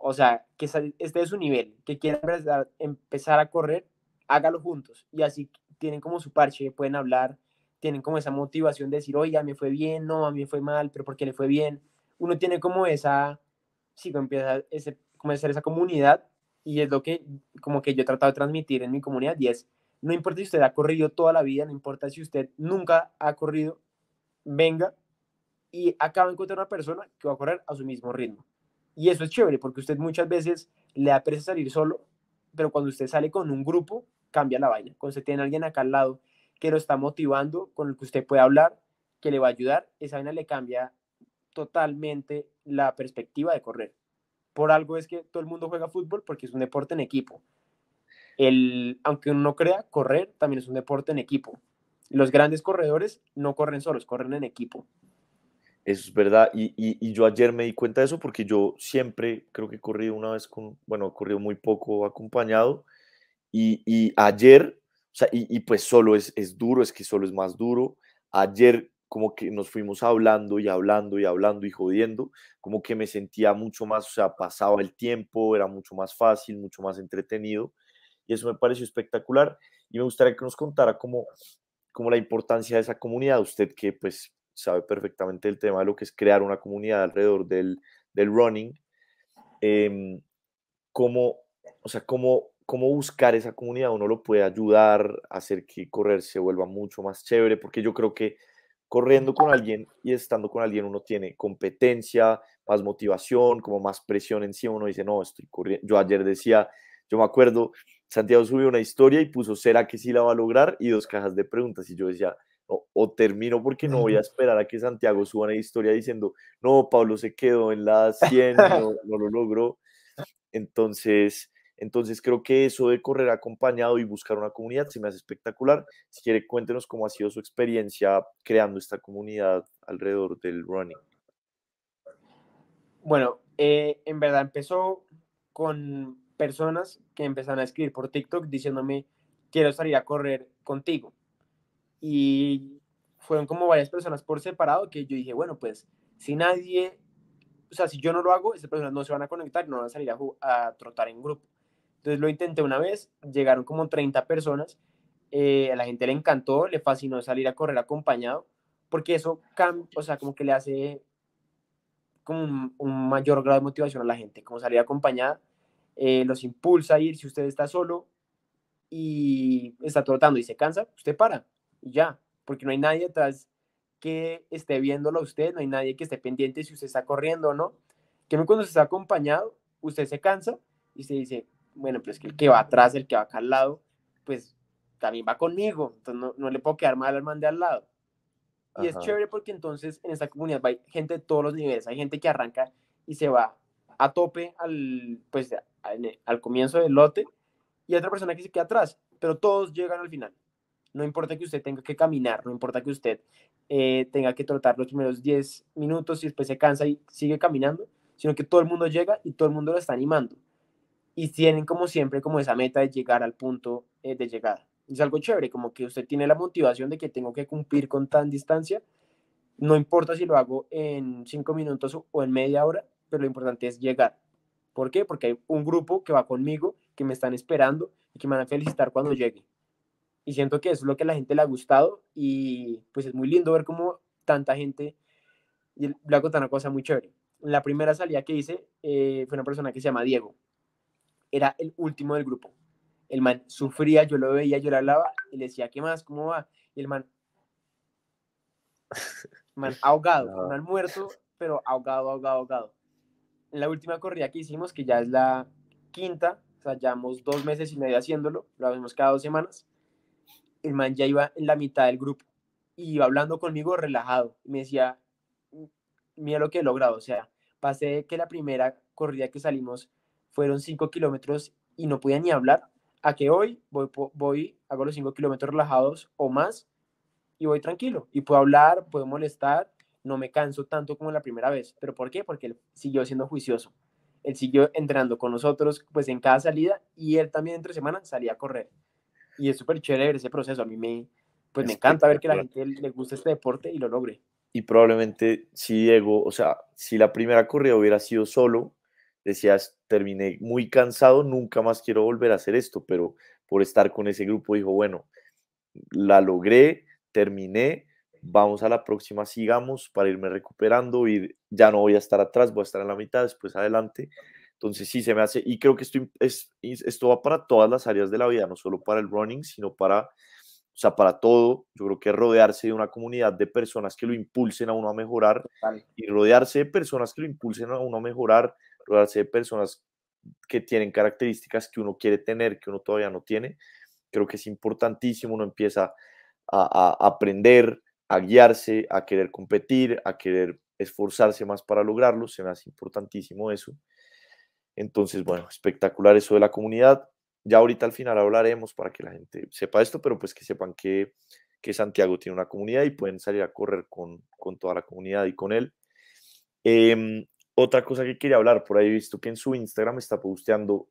O sea, que este es su nivel, que quiera empezar, empezar a correr, hágalo juntos. Y así tienen como su parche, pueden hablar, tienen como esa motivación de decir, oiga, me fue bien, no, a mí me fue mal, pero ¿por qué le fue bien? Uno tiene como esa, sí, como empieza ese, como hacer esa comunidad, y es lo que como que yo he tratado de transmitir en mi comunidad, y es, no importa si usted ha corrido toda la vida, no importa si usted nunca ha corrido, venga, y acaba de encontrar una persona que va a correr a su mismo ritmo. Y eso es chévere, porque usted muchas veces le da pereza salir solo, pero cuando usted sale con un grupo, cambia la vaina. Cuando usted tiene a alguien acá al lado que lo está motivando, con el que usted puede hablar, que le va a ayudar, esa vaina le cambia totalmente la perspectiva de correr. Por algo es que todo el mundo juega fútbol, porque es un deporte en equipo. El, aunque uno no crea, correr también es un deporte en equipo. Los grandes corredores no corren solos, corren en equipo. Eso es verdad, y, y, y yo ayer me di cuenta de eso porque yo siempre creo que he corrido una vez con, bueno, he corrido muy poco acompañado, y, y ayer, o sea, y, y pues solo es, es duro, es que solo es más duro, ayer como que nos fuimos hablando y hablando y hablando y jodiendo, como que me sentía mucho más, o sea, pasaba el tiempo, era mucho más fácil, mucho más entretenido, y eso me pareció espectacular, y me gustaría que nos contara como, como la importancia de esa comunidad, usted que pues sabe perfectamente el tema de lo que es crear una comunidad alrededor del, del running, eh, cómo, o sea, cómo, cómo buscar esa comunidad, uno lo puede ayudar a hacer que correr se vuelva mucho más chévere, porque yo creo que corriendo con alguien y estando con alguien uno tiene competencia, más motivación, como más presión encima, uno dice, no, estoy corriendo, yo ayer decía, yo me acuerdo, Santiago subió una historia y puso, ¿será que sí la va a lograr? Y dos cajas de preguntas, y yo decía, O, o termino porque no voy a esperar a que Santiago suba una historia diciendo no, Pablo se quedó en la cien, no, no lo logró. Entonces, entonces creo que eso de correr acompañado y buscar una comunidad se me hace espectacular. Si quiere, cuéntenos cómo ha sido su experiencia creando esta comunidad alrededor del running. Bueno, eh, en verdad empezó con personas que empezaron a escribir por TikTok diciéndome quiero salir a correr contigo. Y fueron como varias personas por separado que yo dije, bueno, pues si nadie, o sea, si yo no lo hago, esas personas no se van a conectar, no van a salir a, a trotar en grupo. Entonces lo intenté una vez, llegaron como treinta personas, eh, a la gente le encantó, le fascinó salir a correr acompañado, porque eso, o sea, como que le hace como un, un mayor grado de motivación a la gente, como salir acompañada, eh, los impulsa a ir. Si usted está solo y está trotando y se cansa, usted para y ya, porque no hay nadie atrás que esté viéndolo a usted, no hay nadie que esté pendiente si usted está corriendo o no. Que cuando usted está acompañado, usted se cansa y se dice, bueno, pero es que el que va atrás, el que va acá al lado, pues también va conmigo, entonces no, no le puedo quedar mal al man de al lado. Y ajá, es chévere porque entonces en esta comunidad hay gente de todos los niveles, hay gente que arranca y se va a tope al, pues, al, al comienzo del lote, y hay otra persona que se queda atrás, pero todos llegan al final. No importa que usted tenga que caminar, no importa que usted eh, tenga que trotar los primeros diez minutos y después se cansa y sigue caminando, sino que todo el mundo llega y todo el mundo lo está animando. Y tienen como siempre como esa meta de llegar al punto eh, de llegada. Es algo chévere, como que usted tiene la motivación de que tengo que cumplir con tan distancia, no importa si lo hago en cinco minutos o en media hora, pero lo importante es llegar. ¿Por qué? Porque hay un grupo que va conmigo, que me están esperando y que me van a felicitar cuando llegue. Y siento que eso es lo que a la gente le ha gustado, y pues es muy lindo ver cómo tanta gente, y le voy a contar una cosa muy chévere. La primera salida que hice eh, fue una persona que se llama Diego. Era el último del grupo. El man sufría, yo lo veía, yo le hablaba y le decía, ¿qué más? ¿Cómo va? Y el man, man ahogado, no. El man muerto, pero ahogado, ahogado, ahogado. En la última corrida que hicimos, que ya es la quinta, o sea, llevamos dos meses y medio haciéndolo, lo hacemos cada dos semanas, el man ya iba en la mitad del grupo y iba hablando conmigo relajado. Y me decía, mira lo que he logrado, o sea, pasé de que la primera corrida que salimos fueron cinco kilómetros y no podía ni hablar, a que hoy voy, voy hago los cinco kilómetros relajados o más y voy tranquilo, y puedo hablar, puedo molestar, no me canso tanto como la primera vez. ¿Pero por qué? Porque él siguió siendo juicioso, él siguió entrenando con nosotros pues en cada salida, y él también entre semana salía a correr, y es súper chévere ese proceso. A mí me, pues me encanta ver que la gente le gusta este deporte y lo logre. Y probablemente si Diego, o sea, si la primera corrida hubiera sido solo, decías, terminé muy cansado, nunca más quiero volver a hacer esto, pero por estar con ese grupo dijo, bueno, la logré, terminé, vamos a la próxima, sigamos para irme recuperando, y ya no voy a estar atrás, voy a estar en la mitad, después adelante. Entonces sí, se me hace, y creo que esto, es, esto va para todas las áreas de la vida, no solo para el running, sino para, o sea, para todo. Yo creo que rodearse de una comunidad de personas que lo impulsen a uno a mejorar, vale, y rodearse de personas que lo impulsen a uno a mejorar, rodearse de personas que tienen características que uno quiere tener, que uno todavía no tiene, creo que es importantísimo. Uno empieza a, a aprender, a guiarse, a querer competir, a querer esforzarse más para lograrlo. Se me hace importantísimo eso. Entonces, bueno, espectacular eso de la comunidad. Ya ahorita al final hablaremos para que la gente sepa esto, pero pues que sepan que, que Santiago tiene una comunidad y pueden salir a correr con, con toda la comunidad y con él. Eh, Otra cosa que quería hablar, por ahí he visto que en su Instagram está posteando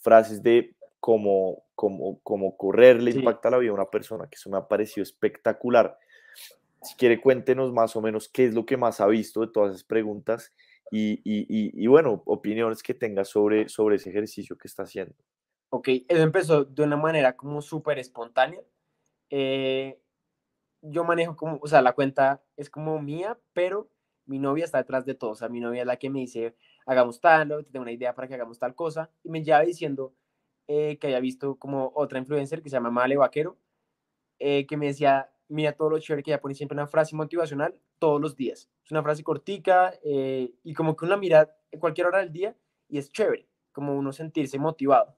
frases de cómo, cómo, cómo correr le sí. impacta la vida a una persona, que eso me ha parecido espectacular. Si quiere, cuéntenos más o menos qué es lo que más ha visto de todas esas preguntas y, y, y, y bueno, opiniones que tenga sobre, sobre ese ejercicio que está haciendo. Ok, eso empezó de una manera como súper espontánea. Eh, yo manejo como, o sea, la cuenta es como mía, pero mi novia está detrás de todo. O sea, mi novia es la que me dice, hagamos tal, o tengo una idea para que hagamos tal cosa, y me lleva diciendo eh, que había visto como otra influencer que se llama Male Vaquero, eh, que me decía, mira todo lo chévere que ella pone, siempre una frase motivacional todos los días, es una frase cortica, eh, y como que uno la mira en cualquier hora del día, y es chévere, como uno sentirse motivado.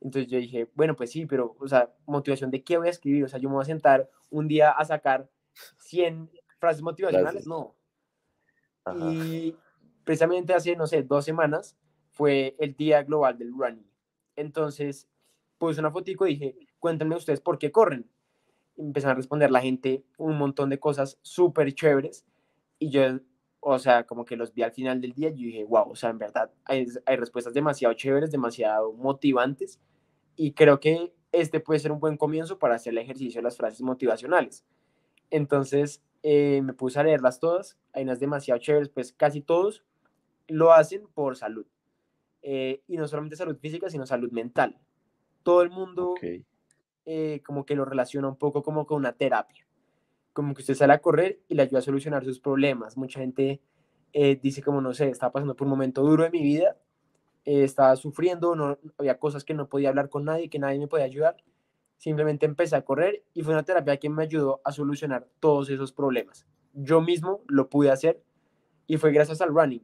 Entonces yo dije, bueno, pues sí, pero, o sea, ¿motivación de qué voy a escribir? O sea, yo me voy a sentar un día a sacar cien frases motivacionales, Gracias. no. Ajá. Y precisamente hace, no sé, dos semanas fue el día global del running. Entonces puse una fotico y dije, cuéntenme ustedes por qué corren. Empezaron a responder la gente un montón de cosas súper chéveres, y yo, o sea, como que los vi al final del día y dije, wow, o sea, en verdad hay, hay respuestas demasiado chéveres, demasiado motivantes, y creo que este puede ser un buen comienzo para hacer el ejercicio de las frases motivacionales. Entonces Eh, me puse a leerlas todas, hay unas demasiado chéveres, pues casi todos lo hacen por salud, eh, y no solamente salud física, sino salud mental. Todo el mundo okay. eh, como que lo relaciona un poco como con una terapia, como que usted sale a correr y le ayuda a solucionar sus problemas. Mucha gente eh, dice como, no sé, estaba pasando por un momento duro de mi vida, eh, estaba sufriendo, no, había cosas que no podía hablar con nadie, que nadie me podía ayudar. Simplemente empecé a correr y fue una terapia que me ayudó a solucionar todos esos problemas. Yo mismo lo pude hacer y fue gracias al running.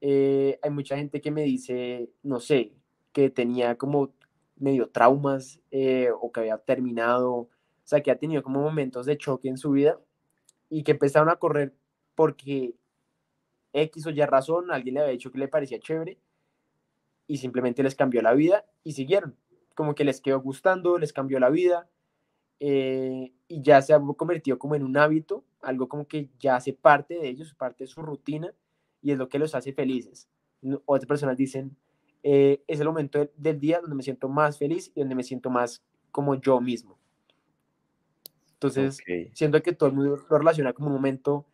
Eh, hay mucha gente que me dice, no sé, que tenía como medio traumas eh, o que había terminado... O sea, que ha tenido como momentos de choque en su vida y que empezaron a correr porque X o Y razón, alguien le había dicho que le parecía chévere y simplemente les cambió la vida y siguieron. Como que les quedó gustando, les cambió la vida eh, y ya se ha convertido como en un hábito, algo como que ya hace parte de ellos, parte de su rutina y es lo que los hace felices. Otras personas dicen, eh, es el momento del, del día donde me siento más feliz y donde me siento más como yo mismo. Entonces, okay. Siento que todo el mundo lo relaciona como un momento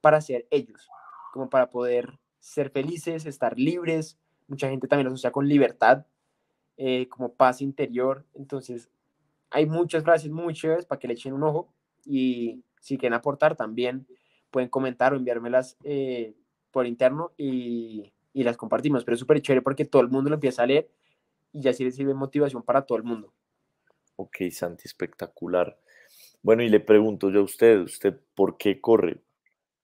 para ser ellos, como para poder ser felices, estar libres. Mucha gente también lo asocia con libertad, eh, como paz interior. Entonces, hay muchas frases muy chéveres para que le echen un ojo y si quieren aportar también pueden comentar o enviármelas eh, por interno y, y las compartimos. Pero es súper chévere porque todo el mundo lo empieza a leer y ya sí le sirve motivación para todo el mundo. Ok, Santi, espectacular. Bueno, y le pregunto yo a usted, ¿usted por qué corre?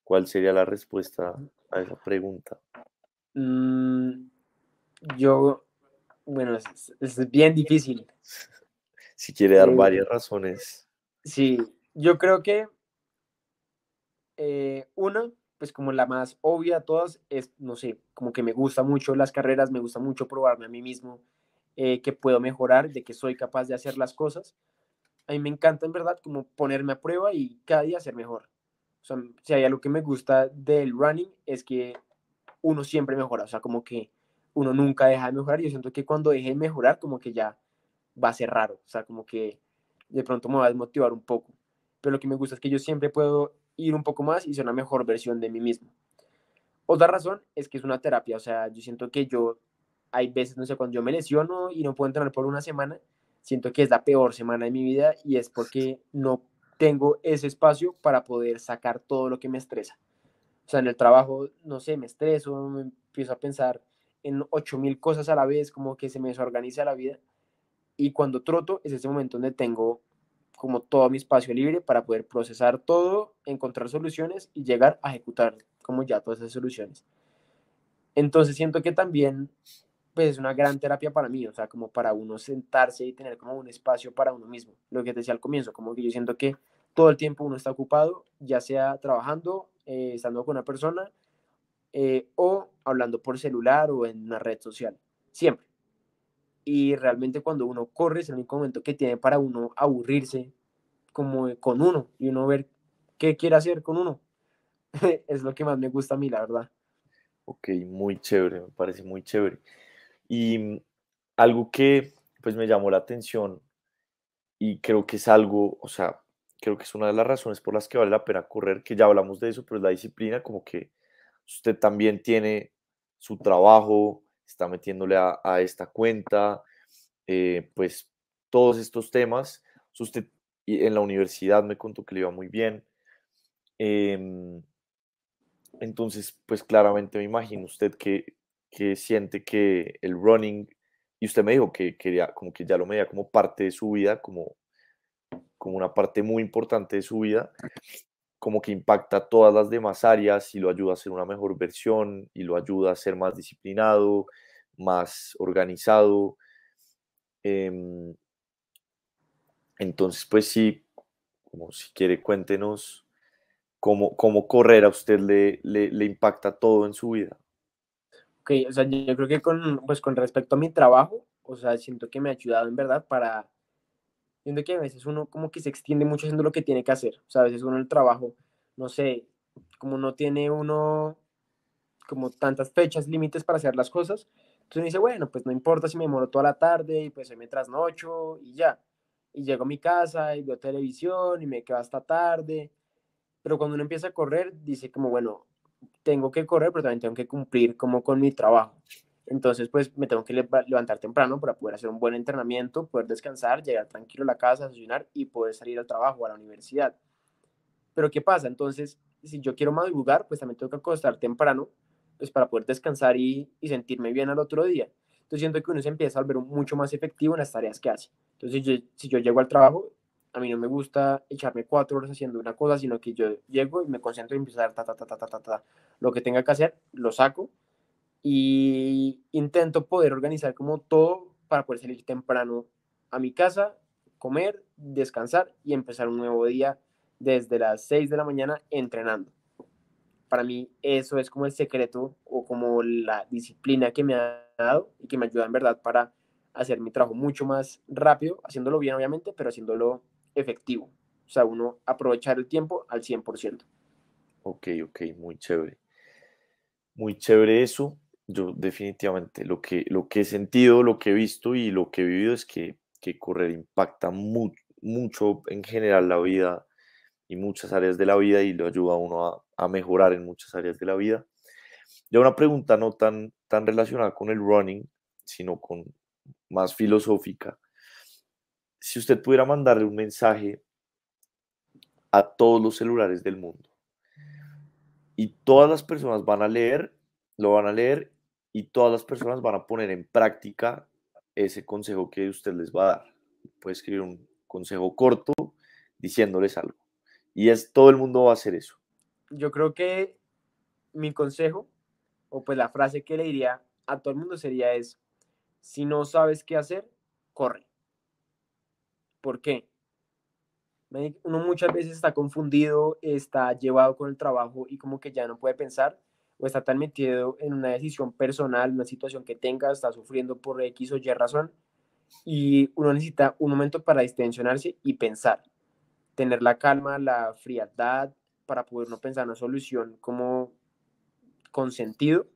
¿Cuál sería la respuesta a esa pregunta? Mm, yo, bueno, es, es bien difícil. Si quiere dar eh, varias razones. Sí, yo creo que eh, una, pues como la más obvia de todas, es, no sé, como que me gusta mucho las carreras, me gusta mucho probarme a mí mismo, eh, que puedo mejorar, de que soy capaz de hacer las cosas. A mí me encanta, en verdad, como ponerme a prueba y cada día ser mejor. O sea, si hay algo que me gusta del running es que uno siempre mejora. O sea, como que uno nunca deja de mejorar. Yo siento que cuando deje de mejorar, como que ya va a ser raro. O sea, como que de pronto me va a desmotivar un poco. Pero lo que me gusta es que yo siempre puedo ir un poco más y ser una mejor versión de mí mismo. Otra razón es que es una terapia. O sea, yo siento que yo, hay veces, no sé, cuando yo me lesiono y no puedo entrenar por una semana, siento que es la peor semana de mi vida y es porque no tengo ese espacio para poder sacar todo lo que me estresa. O sea, en el trabajo, no sé, me estreso, me empiezo a pensar en ocho mil cosas a la vez, como que se me desorganiza la vida. Y cuando troto es ese momento donde tengo como todo mi espacio libre para poder procesar todo, encontrar soluciones y llegar a ejecutar como ya todas esas soluciones. Entonces siento que también... pues es una gran terapia para mí, o sea, como para uno sentarse y tener como un espacio para uno mismo, lo que te decía al comienzo, como que yo siento que todo el tiempo uno está ocupado, ya sea trabajando, eh, estando con una persona, eh, o hablando por celular o en una red social, siempre, y realmente cuando uno corre es el único momento que tiene para uno aburrirse como con uno, y uno ver qué quiere hacer con uno, es lo que más me gusta a mí, la verdad. Ok, muy chévere, me parece muy chévere. Y algo que pues me llamó la atención y creo que es algo, o sea, creo que es una de las razones por las que vale la pena correr, que ya hablamos de eso, pero es la disciplina, como que usted también tiene su trabajo, está metiéndole a, a esta cuenta, eh, pues todos estos temas. Usted en la universidad me contó que le iba muy bien. Eh, entonces, pues claramente me imagino usted que... que siente que el running, y usted me dijo que quería, como que ya lo medía como parte de su vida, como, como una parte muy importante de su vida, como que impacta todas las demás áreas y lo ayuda a ser una mejor versión, y lo ayuda a ser más disciplinado, más organizado. Eh, entonces, pues sí, como si quiere, cuéntenos cómo, cómo correr a usted le, le, le impacta todo en su vida. Ok, o sea, yo creo que con, pues con respecto a mi trabajo, o sea, siento que me ha ayudado en verdad para... Siento que a veces uno como que se extiende mucho haciendo lo que tiene que hacer. O sea, a veces uno en el trabajo, no sé, como no tiene uno como tantas fechas, límites para hacer las cosas, entonces uno dice, bueno, pues no importa si me demoro toda la tarde, y pues hoy me trasnocho y ya. Y llego a mi casa y veo televisión y me quedo hasta tarde. Pero cuando uno empieza a correr, dice como, bueno... tengo que correr, pero también tengo que cumplir como con mi trabajo. Entonces, pues, me tengo que levantar temprano para poder hacer un buen entrenamiento, poder descansar, llegar tranquilo a la casa, desayunar y poder salir al trabajo, a la universidad. Pero ¿qué pasa? Entonces, si yo quiero madrugar, pues también tengo que acostar temprano, pues para poder descansar y, y sentirme bien al otro día. Entonces siento que uno se empieza a volver mucho más efectivo en las tareas que hace. Entonces yo, si yo llego al trabajo, a mí no me gusta echarme cuatro horas haciendo una cosa, sino que yo llego y me concentro y empiezo a dar ta, ta, ta, ta, ta, ta, lo que tenga que hacer, lo saco y intento poder organizar como todo para poder salir temprano a mi casa, comer, descansar y empezar un nuevo día desde las seis de la mañana entrenando. Para mí eso es como el secreto o como la disciplina que me ha dado y que me ayuda en verdad para hacer mi trabajo mucho más rápido, haciéndolo bien obviamente, pero haciéndolo efectivo. O sea, uno aprovechar el tiempo al cien por ciento. Ok, ok, muy chévere. Muy chévere eso. Yo definitivamente lo que, lo que he sentido, lo que he visto y lo que he vivido es que, que correr impacta mu- mucho en general la vida y muchas áreas de la vida y lo ayuda a uno a, a mejorar en muchas áreas de la vida. Ya una pregunta no tan, tan relacionada con el running, sino con más filosófica. Si usted pudiera mandarle un mensaje a todos los celulares del mundo y todas las personas van a leer, lo van a leer y todas las personas van a poner en práctica ese consejo que usted les va a dar. Puede escribir un consejo corto diciéndoles algo. Y es, todo el mundo va a hacer eso. Yo creo que mi consejo, o pues la frase que le diría a todo el mundo sería es: si no sabes qué hacer, corre. ¿Por qué? Uno muchas veces está confundido, está llevado con el trabajo y como que ya no puede pensar, o está tan metido en una decisión personal, una situación que tenga, está sufriendo por X o Y razón, y uno necesita un momento para distensionarse y pensar, tener la calma, la frialdad, para poder no pensar una solución como con sentido.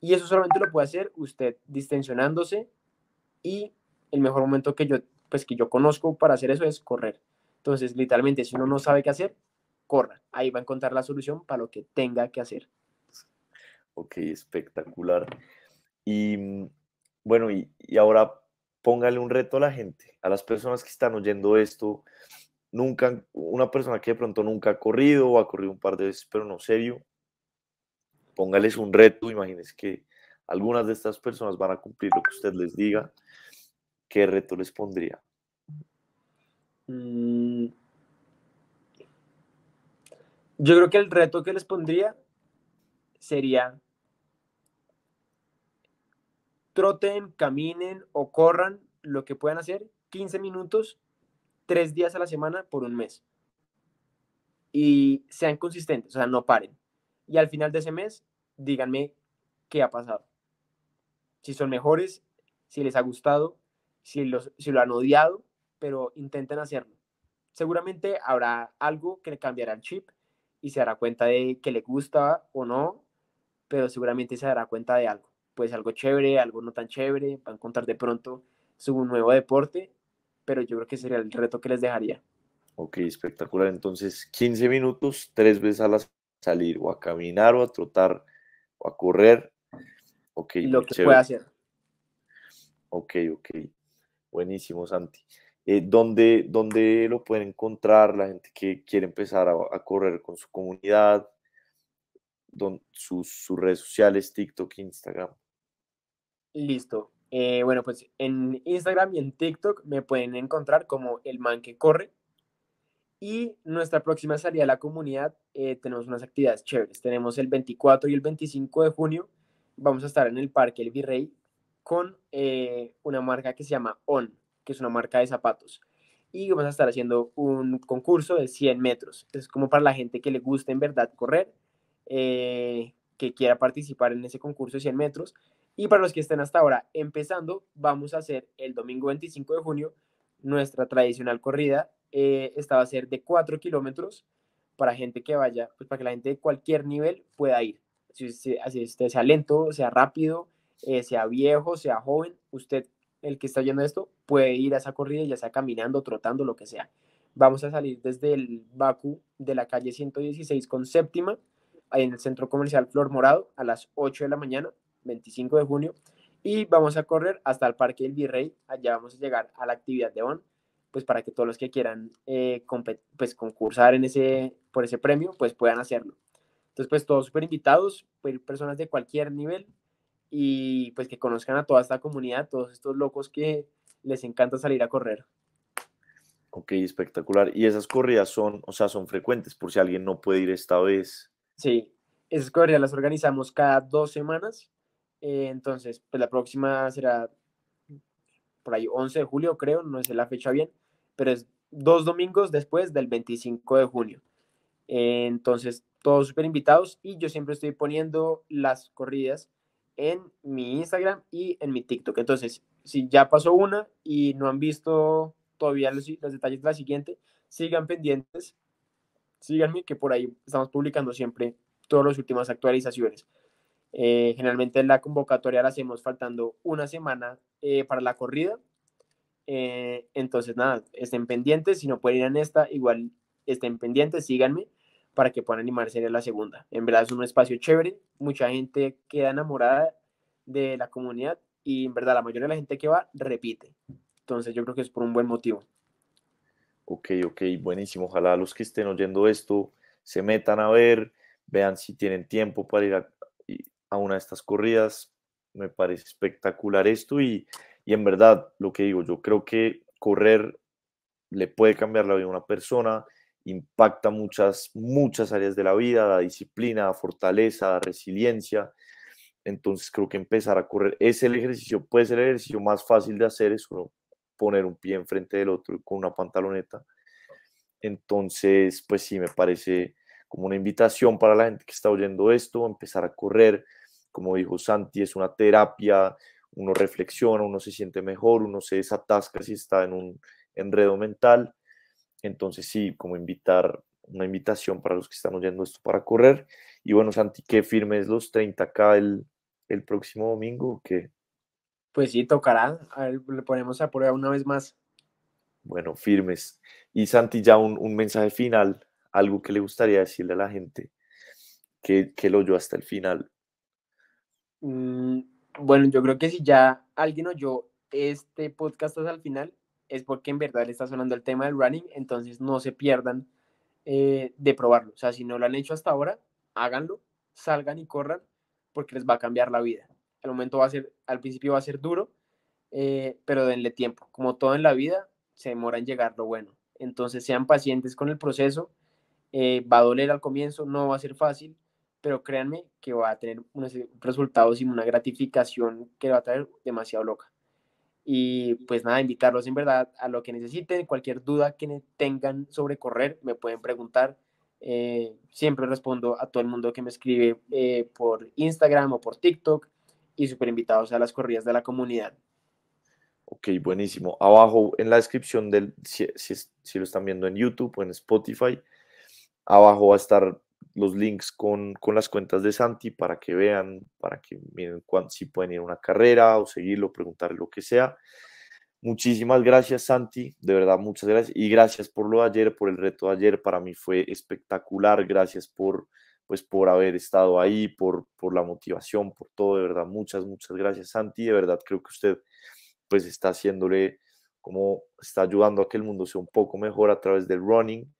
Y eso solamente lo puede hacer usted distensionándose, y el mejor momento que yo, pues, que yo conozco para hacer eso es correr. Entonces, literalmente, si uno no sabe qué hacer, corra. Ahí va a encontrar la solución para lo que tenga que hacer. Ok, espectacular. Y bueno, y, y ahora póngale un reto a la gente, a las personas que están oyendo esto. Nunca, una persona que de pronto nunca ha corrido o ha corrido un par de veces, pero no serio. Póngales un reto, imagínense que algunas de estas personas van a cumplir lo que usted les diga. ¿Qué reto les pondría? Mm, yo creo que el reto que les pondría sería: troten, caminen o corran lo que puedan hacer, quince minutos, tres días a la semana por un mes. Y sean consistentes, o sea, no paren. Y al final de ese mes, díganme qué ha pasado. Si son mejores, si les ha gustado, si, los, si lo han odiado, pero intenten hacerlo. Seguramente habrá algo que le cambiará el chip y se dará cuenta de que le gusta o no, pero seguramente se dará cuenta de algo. Pues algo chévere, algo no tan chévere, va a encontrar de pronto su nuevo deporte, pero yo creo que sería el reto que les dejaría. Ok, espectacular. Entonces, quince minutos, tres veces a la semana. Salir o a caminar o a trotar o a correr. Ok, lo que pueda hacer. Ok, ok. Buenísimo, Santi. Eh, ¿dónde, ¿Dónde lo pueden encontrar la gente que quiere empezar a, a correr con su comunidad? Don, sus, sus redes sociales, TikTok, Instagram. Listo. Eh, bueno, pues en Instagram y en TikTok me pueden encontrar como El Man Que Corre. Y nuestra próxima salida a la comunidad, eh, tenemos unas actividades chéveres. Tenemos el veinticuatro y el veinticinco de junio, vamos a estar en el Parque El Virrey con eh, una marca que se llama O N, que es una marca de zapatos. Y vamos a estar haciendo un concurso de cien metros. Es como para la gente que le gusta en verdad correr, eh, que quiera participar en ese concurso de cien metros. Y para los que estén hasta ahora empezando, vamos a hacer el domingo veinticinco de junio nuestra tradicional corrida. Eh, esta va a ser de cuatro kilómetros para gente que vaya, pues para que la gente de cualquier nivel pueda ir. Si usted, si usted sea lento, sea rápido, eh, sea viejo, sea joven, usted, el que está oyendo esto, puede ir a esa corrida, ya sea caminando, trotando, lo que sea. Vamos a salir desde el Bakú de la calle ciento dieciséis con séptima, ahí en el centro comercial Flor Morado, a las ocho de la mañana, veinticinco de junio, y vamos a correr hasta el Parque del Virrey. Allá vamos a llegar a la actividad de O N. pues para que todos los que quieran eh, pues concursar en ese, por ese premio, pues puedan hacerlo. Entonces, pues todos súper invitados, personas de cualquier nivel, y pues que conozcan a toda esta comunidad, todos estos locos que les encanta salir a correr. Ok, espectacular. ¿Y esas corridas son, o sea, son frecuentes, por si alguien no puede ir esta vez? Sí, esas corridas las organizamos cada dos semanas, eh, entonces, pues la próxima será por ahí once de julio, creo, no sé la fecha bien, pero es dos domingos después del veinticinco de junio. Eh, entonces, todos súper invitados, y yo siempre estoy poniendo las corridas en mi Instagram y en mi TikTok. Entonces, si ya pasó una y no han visto todavía los, los detalles de la siguiente, sigan pendientes, síganme, que por ahí estamos publicando siempre todas las últimas actualizaciones. Eh, generalmente la convocatoria la hacemos faltando una semana eh, para la corrida, eh, entonces nada, estén pendientes, si no pueden ir en esta, igual estén pendientes, síganme, para que puedan animarse a la segunda. En verdad es un espacio chévere, mucha gente queda enamorada de la comunidad, y en verdad la mayoría de la gente que va repite, entonces yo creo que es por un buen motivo. Ok, ok, buenísimo, ojalá los que estén oyendo esto se metan a ver, vean si tienen tiempo para ir a, a una de estas corridas. Me parece espectacular esto, y, y en verdad, lo que digo, yo creo que correr le puede cambiar la vida a una persona, impacta muchas, muchas áreas de la vida, la disciplina, la fortaleza, la resiliencia. Entonces creo que empezar a correr es el ejercicio, puede ser el ejercicio más fácil de hacer, es uno poner un pie enfrente del otro con una pantaloneta. Entonces, pues sí, me parece como una invitación para la gente que está oyendo esto, empezar a correr. Como dijo Santi, es una terapia, uno reflexiona, uno se siente mejor, uno se desatasca si está en un enredo mental. Entonces sí, como invitar, una invitación para los que están oyendo esto para correr. Y bueno, Santi, ¿qué firmes los treinta K el, el próximo domingo o qué? Pues sí, tocará, a ver, le ponemos a prueba una vez más. Bueno, firmes. Y Santi, ya un, un mensaje final, algo que le gustaría decirle a la gente que, que lo oyó hasta el final. Mm, bueno, yo creo que si ya alguien oyó este podcast hasta el final, es porque en verdad le está sonando el tema del running, entonces no se pierdan eh, de probarlo. O sea, si no lo han hecho hasta ahora, háganlo, salgan y corran, porque les va a cambiar la vida. Al momento va a ser, al principio va a ser duro, eh, pero denle tiempo. Como todo en la vida, se demora en llegar lo bueno. Entonces sean pacientes con el proceso, eh, va a doler al comienzo, no va a ser fácil, pero créanme que va a tener unos resultados y una gratificación que va a traer demasiado loca. Y pues nada, invitarlos en verdad a lo que necesiten, cualquier duda que tengan sobre correr, me pueden preguntar, eh, siempre respondo a todo el mundo que me escribe eh, por Instagram o por TikTok, y súper invitados a las corridas de la comunidad. Ok, buenísimo, abajo en la descripción, del si, si, si lo están viendo en YouTube o en Spotify, abajo va a estar los links con, con las cuentas de Santi para que vean, para que miren cuán, si pueden ir a una carrera o seguirlo, preguntar lo que sea. Muchísimas gracias, Santi, de verdad, muchas gracias, y gracias por lo de ayer, por el reto de ayer, para mí fue espectacular, gracias por, pues, por haber estado ahí, por, por la motivación, por todo, de verdad, muchas, muchas gracias, Santi, de verdad, creo que usted, pues, está haciéndole, como, está ayudando a que el mundo sea un poco mejor a través del running.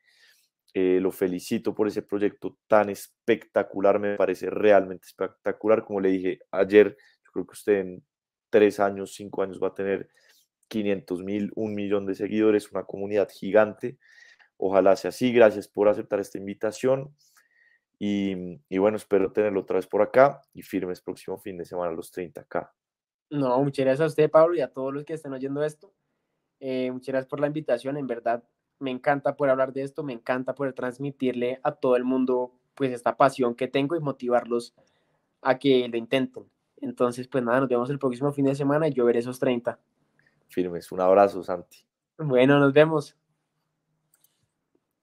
Eh, lo felicito por ese proyecto tan espectacular, me parece realmente espectacular, como le dije ayer, yo creo que usted en tres años, cinco años va a tener quinientos mil, un millón de seguidores, una comunidad gigante, ojalá sea así, gracias por aceptar esta invitación, y, y bueno, espero tenerlo otra vez por acá, y firmes próximo fin de semana los treinta K. No, muchas gracias a usted, Pablo, y a todos los que estén oyendo esto, eh, muchas gracias por la invitación, en verdad, me encanta poder hablar de esto, me encanta poder transmitirle a todo el mundo pues esta pasión que tengo y motivarlos a que lo intenten. Entonces, pues nada, nos vemos el próximo fin de semana y yo veré esos treinta. Firmes, un abrazo, Santi. Bueno, nos vemos.